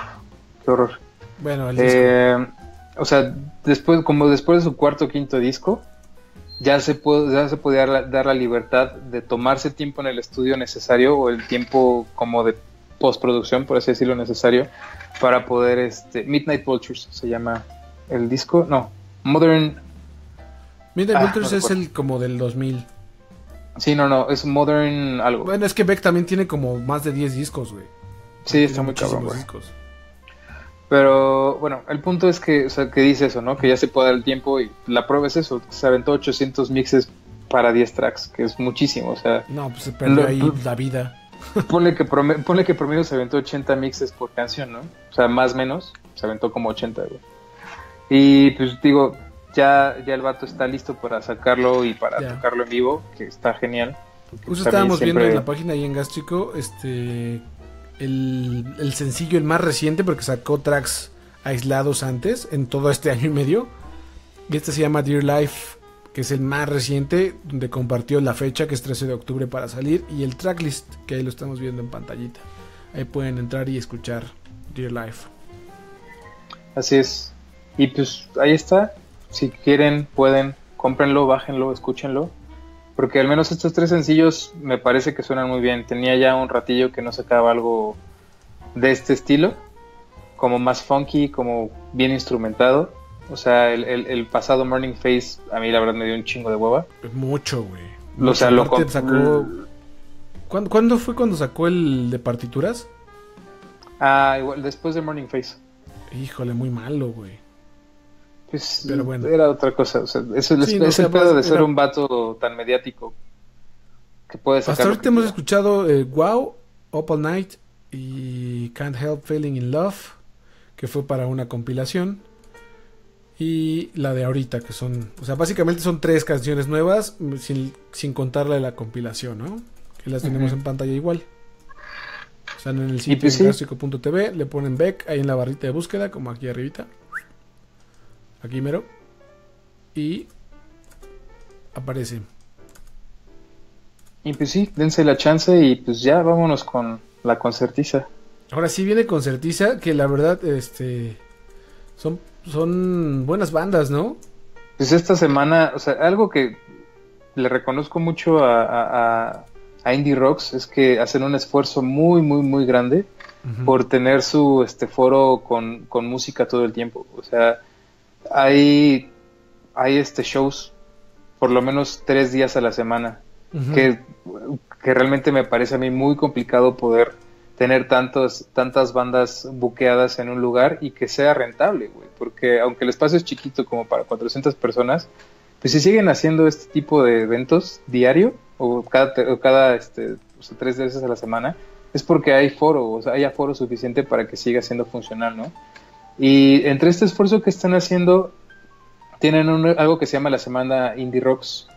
qué horror. Bueno, el disco. O sea, después de su cuarto o quinto disco, ya se podía dar la libertad de tomarse tiempo en el estudio necesario, o el tiempo como de postproducción, por así decirlo, necesario, para poder, Midnight Vultures se llama el disco, no, Modern... Midnight Vultures no es el como del 2000. Sí, no, es Modern algo. Bueno, es que Beck también tiene como más de 10 discos, güey. Sí, está muy cabrón, güey. Pero, bueno, el punto es que, o sea, que dice eso, ¿no? Que ya se puede dar el tiempo y la prueba es eso. Se aventó 800 mixes para 10 tracks, que es muchísimo, o sea... No, pues se perdió ahí la vida. Ponle que promedio se aventó 80 mixes por canción, ¿no? O sea, más o menos, se aventó como 80, güey. Y, pues, digo, ya el vato está listo para sacarlo y para tocarlo en vivo, que está genial. Justo estábamos viendo en la página ahí en Gástrico, El sencillo, el más reciente, porque sacó tracks aislados antes, en todo este año y medio. Y este se llama Dear Life, que es el más reciente, donde compartió la fecha, que es 13 de octubre para salir, y el tracklist, que ahí lo estamos viendo en pantallita. Ahí pueden entrar y escuchar Dear Life. Así es. Y pues ahí está. Si quieren, pueden, cómprenlo, bájenlo, escúchenlo. Porque al menos estos 3 sencillos me parece que suenan muy bien. Tenía ya un ratillo que no sacaba algo de este estilo, como más funky, como bien instrumentado. O sea, el pasado Morning Face a mí la verdad me dio un chingo de hueva. Mucho, güey. O sea, lo sacó... ¿Cuándo fue cuando sacó el de partituras? Ah, igual, después de Morning Face. Híjole, muy malo, güey. Pues, pero bueno, era otra cosa, o sea, el pedo de ser un vato tan mediático que puede sacar. Hasta ahorita hemos escuchado Wow, Up All Night y Can't Help Falling in Love, que fue para una compilación, y la de ahorita, que son, o sea, básicamente son 3 canciones nuevas sin contarla de la compilación, ¿no? Que las tenemos en pantalla igual. O sea, en el sitio clásico.tv le ponen Beck ahí en la barrita de búsqueda, como aquí arribita. Aquí mero. Y aparece. Y pues sí, dense la chance y pues ya vámonos con la concertiza. Ahora sí viene concertiza, que la verdad son buenas bandas, ¿no? Pues esta semana, o sea, algo que le reconozco mucho a Indie Rocks es que hacen un esfuerzo muy, muy, muy grande por tener su foro con música todo el tiempo. O sea, hay shows por lo menos 3 días a la semana, que realmente me parece a mí muy complicado poder tener tantas bandas buqueadas en un lugar y que sea rentable, güey, porque aunque el espacio es chiquito como para 400 personas, pues si siguen haciendo este tipo de eventos diario o cada 3 veces a la semana, es porque hay foro, o sea, hay aforo suficiente para que siga siendo funcional, ¿no? Y entre este esfuerzo que están haciendo, tienen algo que se llama la semana Indie Rocks,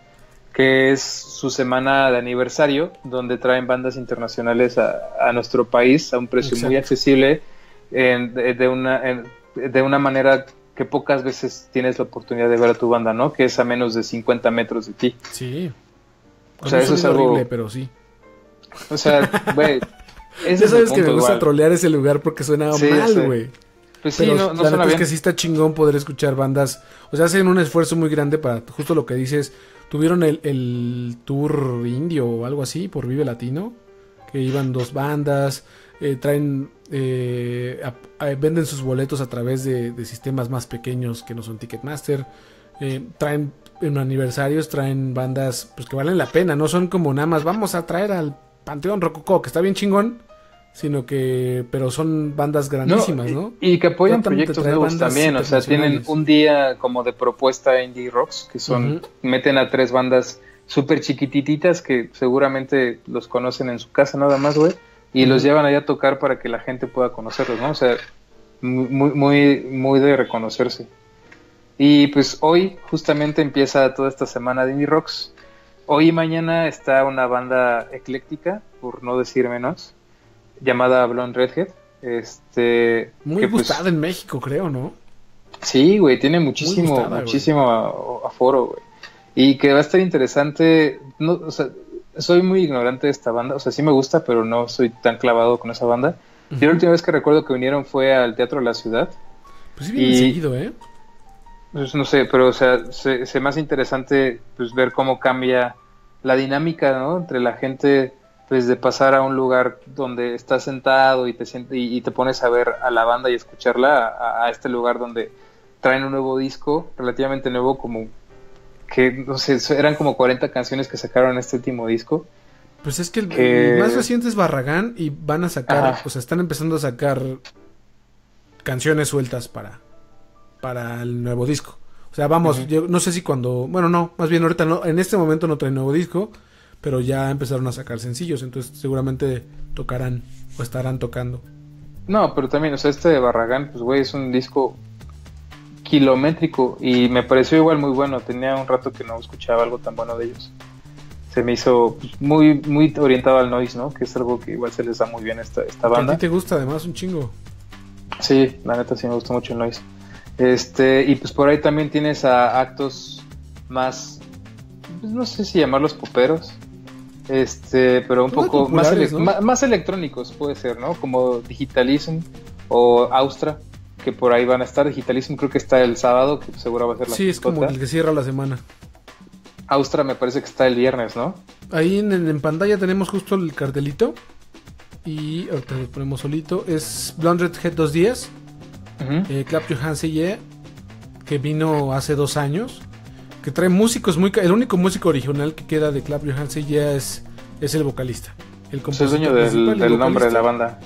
que es su semana de aniversario, donde traen bandas internacionales a nuestro país a un precio muy accesible, de una manera que pocas veces tienes la oportunidad de ver a tu banda, ¿no? Que es a menos de 50 metros de ti. Sí. O sea, eso es algo horrible, pero sí. O sea, güey. Ya sabes que me gusta trolear ese lugar porque suena mal, güey. Pues pero sí, no la neta es que sí está chingón poder escuchar bandas. O sea, hacen un esfuerzo muy grande para justo lo que dices. Tuvieron el tour indio o algo así por Vive Latino, que iban 2 bandas, traen venden sus boletos a través de sistemas más pequeños que no son Ticketmaster, traen en aniversarios, traen bandas pues que valen la pena, no son como nada más vamos a traer al Panteón Rococó, que está bien chingón, sino que, pero son bandas grandísimas, ¿no? Y que apoyan proyectos nuevos también, o sea, tienen un día como de propuesta Indie Rocks, que son, meten a 3 bandas súper chiquititas que seguramente los conocen en su casa nada más, güey, y los llevan allá a tocar para que la gente pueda conocerlos, ¿no? O sea, muy, muy, muy de reconocerse. Y pues hoy justamente empieza toda esta semana de Indie Rocks. Hoy y mañana está una banda ecléctica, por no decir menos, llamada Blonde Redhead. Muy gustada pues, en México, creo, ¿no? Sí, güey, tiene muchísimo, gustada, muchísimo aforo, güey. Y que va a estar interesante. No, o sea, soy muy ignorante de esta banda. O sea, sí me gusta, pero no soy tan clavado con esa banda. Uh-huh. Yo la última vez que recuerdo que vinieron fue al Teatro de la Ciudad. Pues sí, bien seguido, ¿eh? Pues no sé, pero o sea, se me hace interesante pues ver cómo cambia la dinámica, ¿no? Entre la gente, pues de pasar a un lugar donde estás sentado y te sientes y te pones a ver a la banda y escucharla a este lugar donde traen un nuevo disco, relativamente nuevo, como que no sé, eran como 40 canciones que sacaron en este último disco. Pues es que el más reciente es Barragán y van a sacar, o sea, están empezando a sacar canciones sueltas para el nuevo disco. O sea, vamos, uh-huh. Yo no sé si cuando... Bueno, no, más bien ahorita no, en este momento no trae nuevo disco, pero ya empezaron a sacar sencillos, entonces seguramente tocarán o estarán tocando. No, pero también, o sea, este de Barragán, pues güey, es un disco kilométrico y me pareció igual muy bueno. Tenía un rato que no escuchaba algo tan bueno de ellos. Se me hizo pues, muy, muy orientado al noise, ¿no? Que es algo que igual se les da muy bien esta banda. ¿A ti te gusta además un chingo? Sí, la neta sí me gusta mucho el noise. Y pues por ahí también tienes a actos más, pues no sé si llamarlos poperos, pero un poco más, ¿no? más electrónicos puede ser, ¿no? Como Digitalism o Austra, que por ahí van a estar. Digitalism creo que está el sábado, que seguro va a ser la... Sí, es como el que cierra la semana. Austra me parece que está el viernes, ¿no? Ahí en pantalla tenemos justo el cartelito y ahorita lo ponemos solito. Es Blonde Redhead 2 días. Uh-huh. Clap Your Hands, yeah, que vino hace 2 años, que trae músicos muy... El único músico original que queda de Clap Your Hands, yeah, es el vocalista, el compositor. Es dueño del nombre de la banda.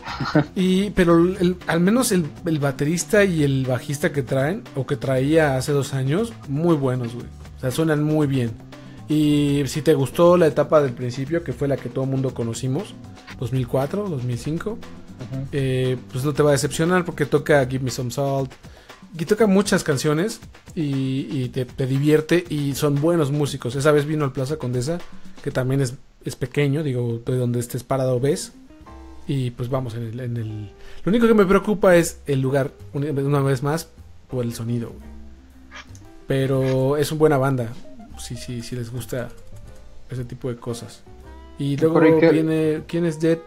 Pero al menos el baterista y el bajista que traen, o que traía hace 2 años, muy buenos, güey. O sea, suenan muy bien. Y si te gustó la etapa del principio, que fue la que todo el mundo conocimos, 2004, 2005... Uh-huh. Pues no te va a decepcionar porque toca Give Me Some Salt y toca muchas canciones y te divierte y son buenos músicos. Esa vez vino al Plaza Condesa, que también es pequeño, digo, de donde estés parado ves. Y pues vamos en el... Lo único que me preocupa es el lugar, una vez más, por el sonido, güey. Pero es una buena banda, si les gusta ese tipo de cosas. Y luego viene... ¿Quién es Dead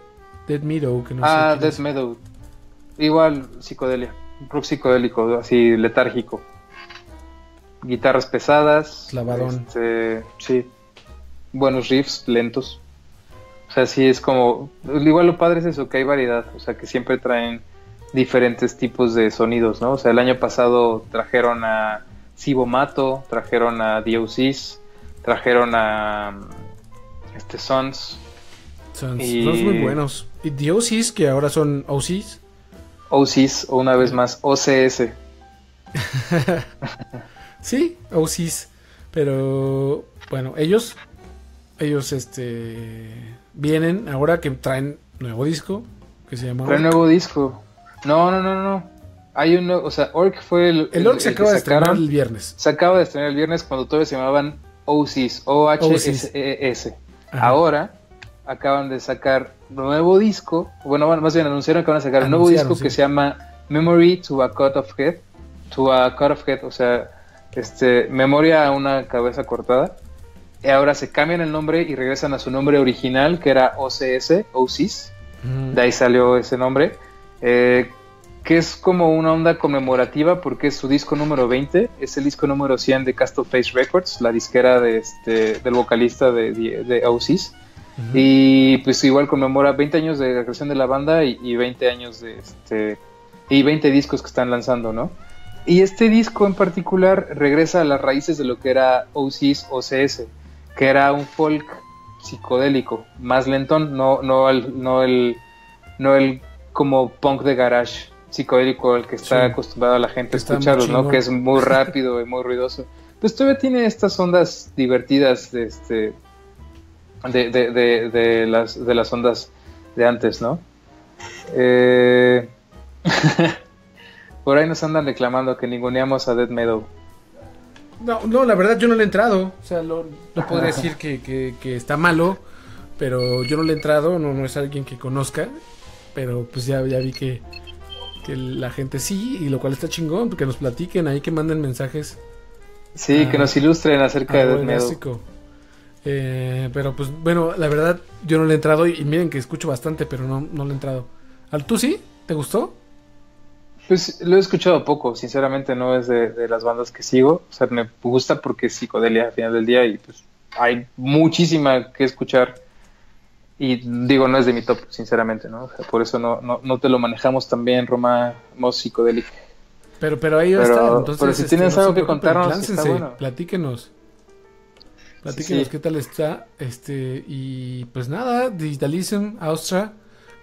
Meadow? Que no sé Dead Meadow. Igual psicodelia, rock psicodélico, así letárgico. Guitarras pesadas, clavadón. Sí. Buenos riffs, lentos. O sea, sí es como... Igual lo padre es eso, que hay variedad. O sea, que siempre traen diferentes tipos de sonidos, ¿no? O sea, el año pasado trajeron a Sibomato, trajeron a The Oh Sees, trajeron a Sons. Son muy buenos. Y The Oh Sees, que ahora son Oh Sees. Oh Sees, o una vez más, OCS. Sí, Oh Sees. Pero bueno, ellos vienen ahora que traen nuevo disco, que se llama... ¿Traen nuevo disco? No. Hay uno, o sea, Orc fue el Orc se acaba de estrenar el viernes. Se acaba de estrenar el viernes cuando todavía se llamaban Oh Sees, OHSES. Ahora acaban de sacar nuevo disco. Bueno, más bien anunciaron que van a sacar un nuevo disco, sí, que se llama Memory to a Cut of Head. O sea, memoria a una cabeza cortada. Y ahora se cambian el nombre y regresan a su nombre original, que era OCS. De ahí salió ese nombre, que es como una onda conmemorativa porque es su disco número 20. Es el disco número 100 de Castle Face Records, la disquera del vocalista de OCS. Uh-huh. Y pues igual conmemora 20 años de la creación de la banda y 20 años de y 20 discos que están lanzando, ¿no? Y este disco en particular regresa a las raíces de lo que era OCS, que era un folk psicodélico, más lentón, no el como punk de garage psicodélico al que está acostumbrado a la gente a escucharlos, ¿no? Que es muy rápido y muy ruidoso. pues todavía tiene estas ondas divertidas de las ondas de antes, ¿no? Por ahí nos andan reclamando que ninguneamos a Dead Meadow. No, la verdad yo no le he entrado. O sea, no podría decir que está malo, pero yo no le he entrado, no es alguien que conozca. Pero pues ya vi que la gente sí, y lo cual está chingón, porque nos platiquen ahí, que manden mensajes. Sí, que nos ilustren acerca de Dead Meadow. Pero pues bueno, la verdad yo no le he entrado, y miren que escucho bastante, pero no le he entrado. ¿Al tú sí? ¿Te gustó? Pues lo he escuchado poco, sinceramente no es de las bandas que sigo. O sea, me gusta porque es psicodelia al final del día, y pues hay muchísima que escuchar. Y digo, no es de mi top, sinceramente, ¿no? O sea, por eso no te lo manejamos tan bien, Roma, más psicodélico. Pero ahí va a estar, entonces... Pero si tienes algo que contarnos, pláncense, está bueno. Platíquenos qué tal está. Y pues nada, Digitalism, Austra,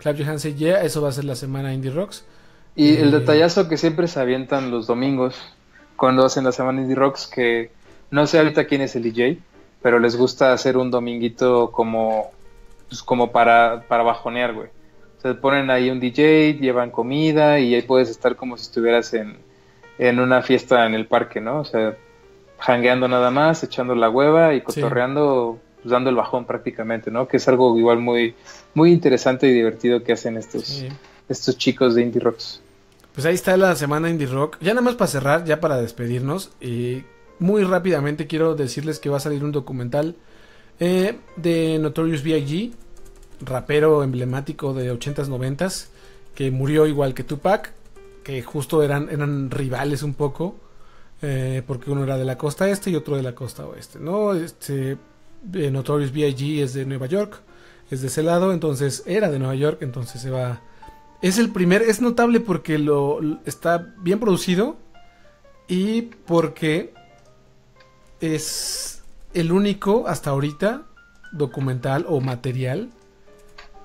Clap Your Hands, yeah, eso va a ser la semana Indie Rocks. Y el detallazo que siempre se avientan los domingos cuando hacen la semana Indie Rocks, que no sé ahorita quién es el DJ, pero les gusta hacer un dominguito como para bajonear, güey. O sea, ponen ahí un DJ, llevan comida, y ahí puedes estar como si estuvieras en una fiesta en el parque, ¿no? O sea, jangueando nada más, echando la hueva y cotorreando, sí, pues, dando el bajón prácticamente, ¿no? Que es algo igual muy, muy interesante y divertido que hacen estos chicos de Indie Rocks. Pues ahí está la semana Indie Rock. Ya nada más para cerrar, ya para despedirnos, muy rápidamente quiero decirles que va a salir un documental de Notorious B.I.G., rapero emblemático de 80s, 90s, que murió igual que Tupac, que justo eran rivales un poco, porque uno era de la costa este y otro de la costa oeste, ¿no? Notorious B.I.G. es de Nueva York, es de ese lado, entonces era de Nueva York, entonces se va... Es notable porque está bien producido, y porque es el único hasta ahorita documental o material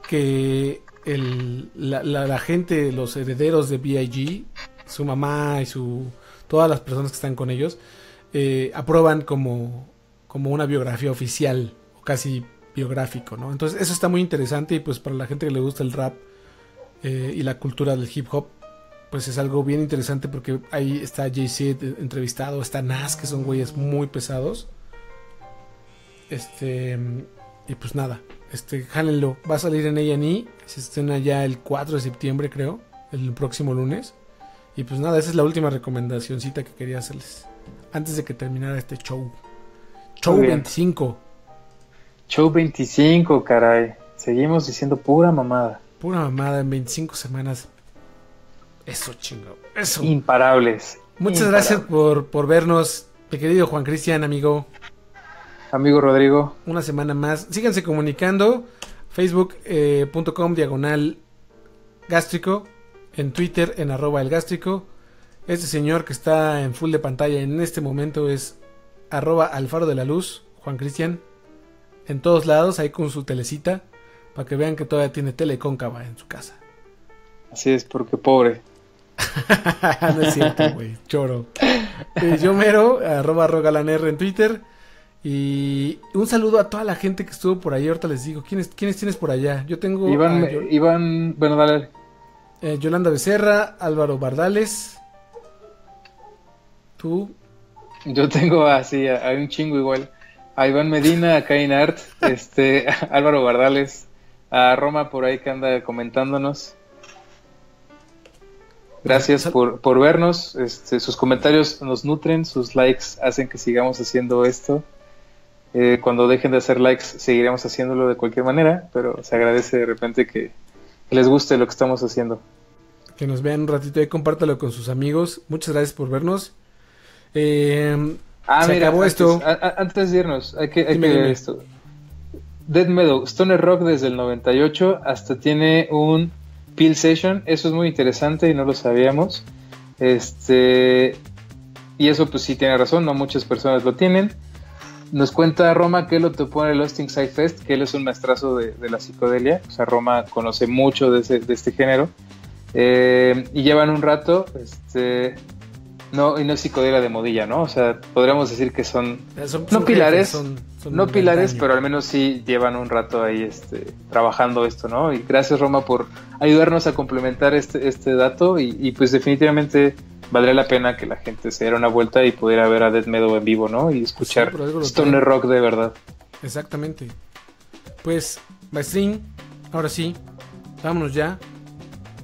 que la gente, los herederos de B.I.G., su mamá y todas las personas que están con ellos, aprueban como una biografía oficial, o casi biográfico, ¿no? Entonces eso está muy interesante, y pues para la gente que le gusta el rap y la cultura del hip hop, pues es algo bien interesante, porque ahí está Jay-Z entrevistado, está Nas, que son güeyes muy pesados. Y pues nada, jálenlo, va a salir en A&E, se estrena ya el 4 de septiembre, creo, el próximo lunes. Y pues nada, esa es la última recomendacioncita que quería hacerles antes de que terminara este show. Show 25. Show 25, caray. Seguimos diciendo pura mamada. Pura mamada en 25 semanas. Eso, chingo. Eso. Imparables. Muchas gracias por vernos, mi querido Juan Cristian, amigo. Amigo Rodrigo. Una semana más. Síganse comunicando. Facebook.com/gástrico. En Twitter, en @elgástrico. Este señor que está en full de pantalla en este momento es @alfarodelaluz, Juan Cristian. En todos lados, ahí con su telecita, para que vean que todavía tiene tele cóncava en su casa. Así es, porque pobre. No es cierto, güey, choro. Yo mero, @rogalanr en Twitter. Y un saludo a toda la gente que estuvo por ahí. Ahorita les digo, ¿quiénes tienes por allá? Yo tengo... Iván, bueno, dale. Yolanda Becerra, Álvaro Bardales. ¿Tú? Yo tengo así, hay un chingo igual. A Iván Medina, a Cain Art, Álvaro Bardales, a Roma por ahí que anda comentándonos. Gracias por vernos, sus comentarios nos nutren, sus likes hacen que sigamos haciendo esto. Cuando dejen de hacer likes seguiremos haciéndolo de cualquier manera, pero se agradece de repente que les guste lo que estamos haciendo. Que nos vean un ratito y compártalo con sus amigos. Muchas gracias por vernos. Antes de irnos, hay que ver esto. Dead Meadow, Stoner Rock desde el 98, hasta tiene un Peel Session, eso es muy interesante y no lo sabíamos. Y eso pues sí tiene razón, no muchas personas lo tienen. Nos cuenta Roma que él lo topó en el Austin Side Fest, que él es un maestrazo de la psicodelia. O sea, Roma conoce mucho de este género. Y llevan un rato, No, y no es psicodelia de modilla, ¿no? O sea, podríamos decir que son no pilares, son no pilares, pero al menos sí llevan un rato ahí trabajando esto, ¿no? Y gracias, Roma, por ayudarnos a complementar este dato y pues definitivamente valdría la pena que la gente se diera una vuelta y pudiera ver a Dead Meadow en vivo, ¿no? Y escuchar stoner rock de verdad. Exactamente. Pues, Maestrín, ahora sí, vámonos ya.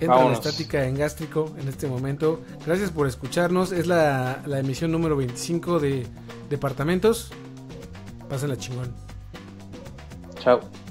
Entra en estática en gástrico en este momento. Gracias por escucharnos. Es la emisión número 25 de Departamentos. Pásenla chingón. Chao.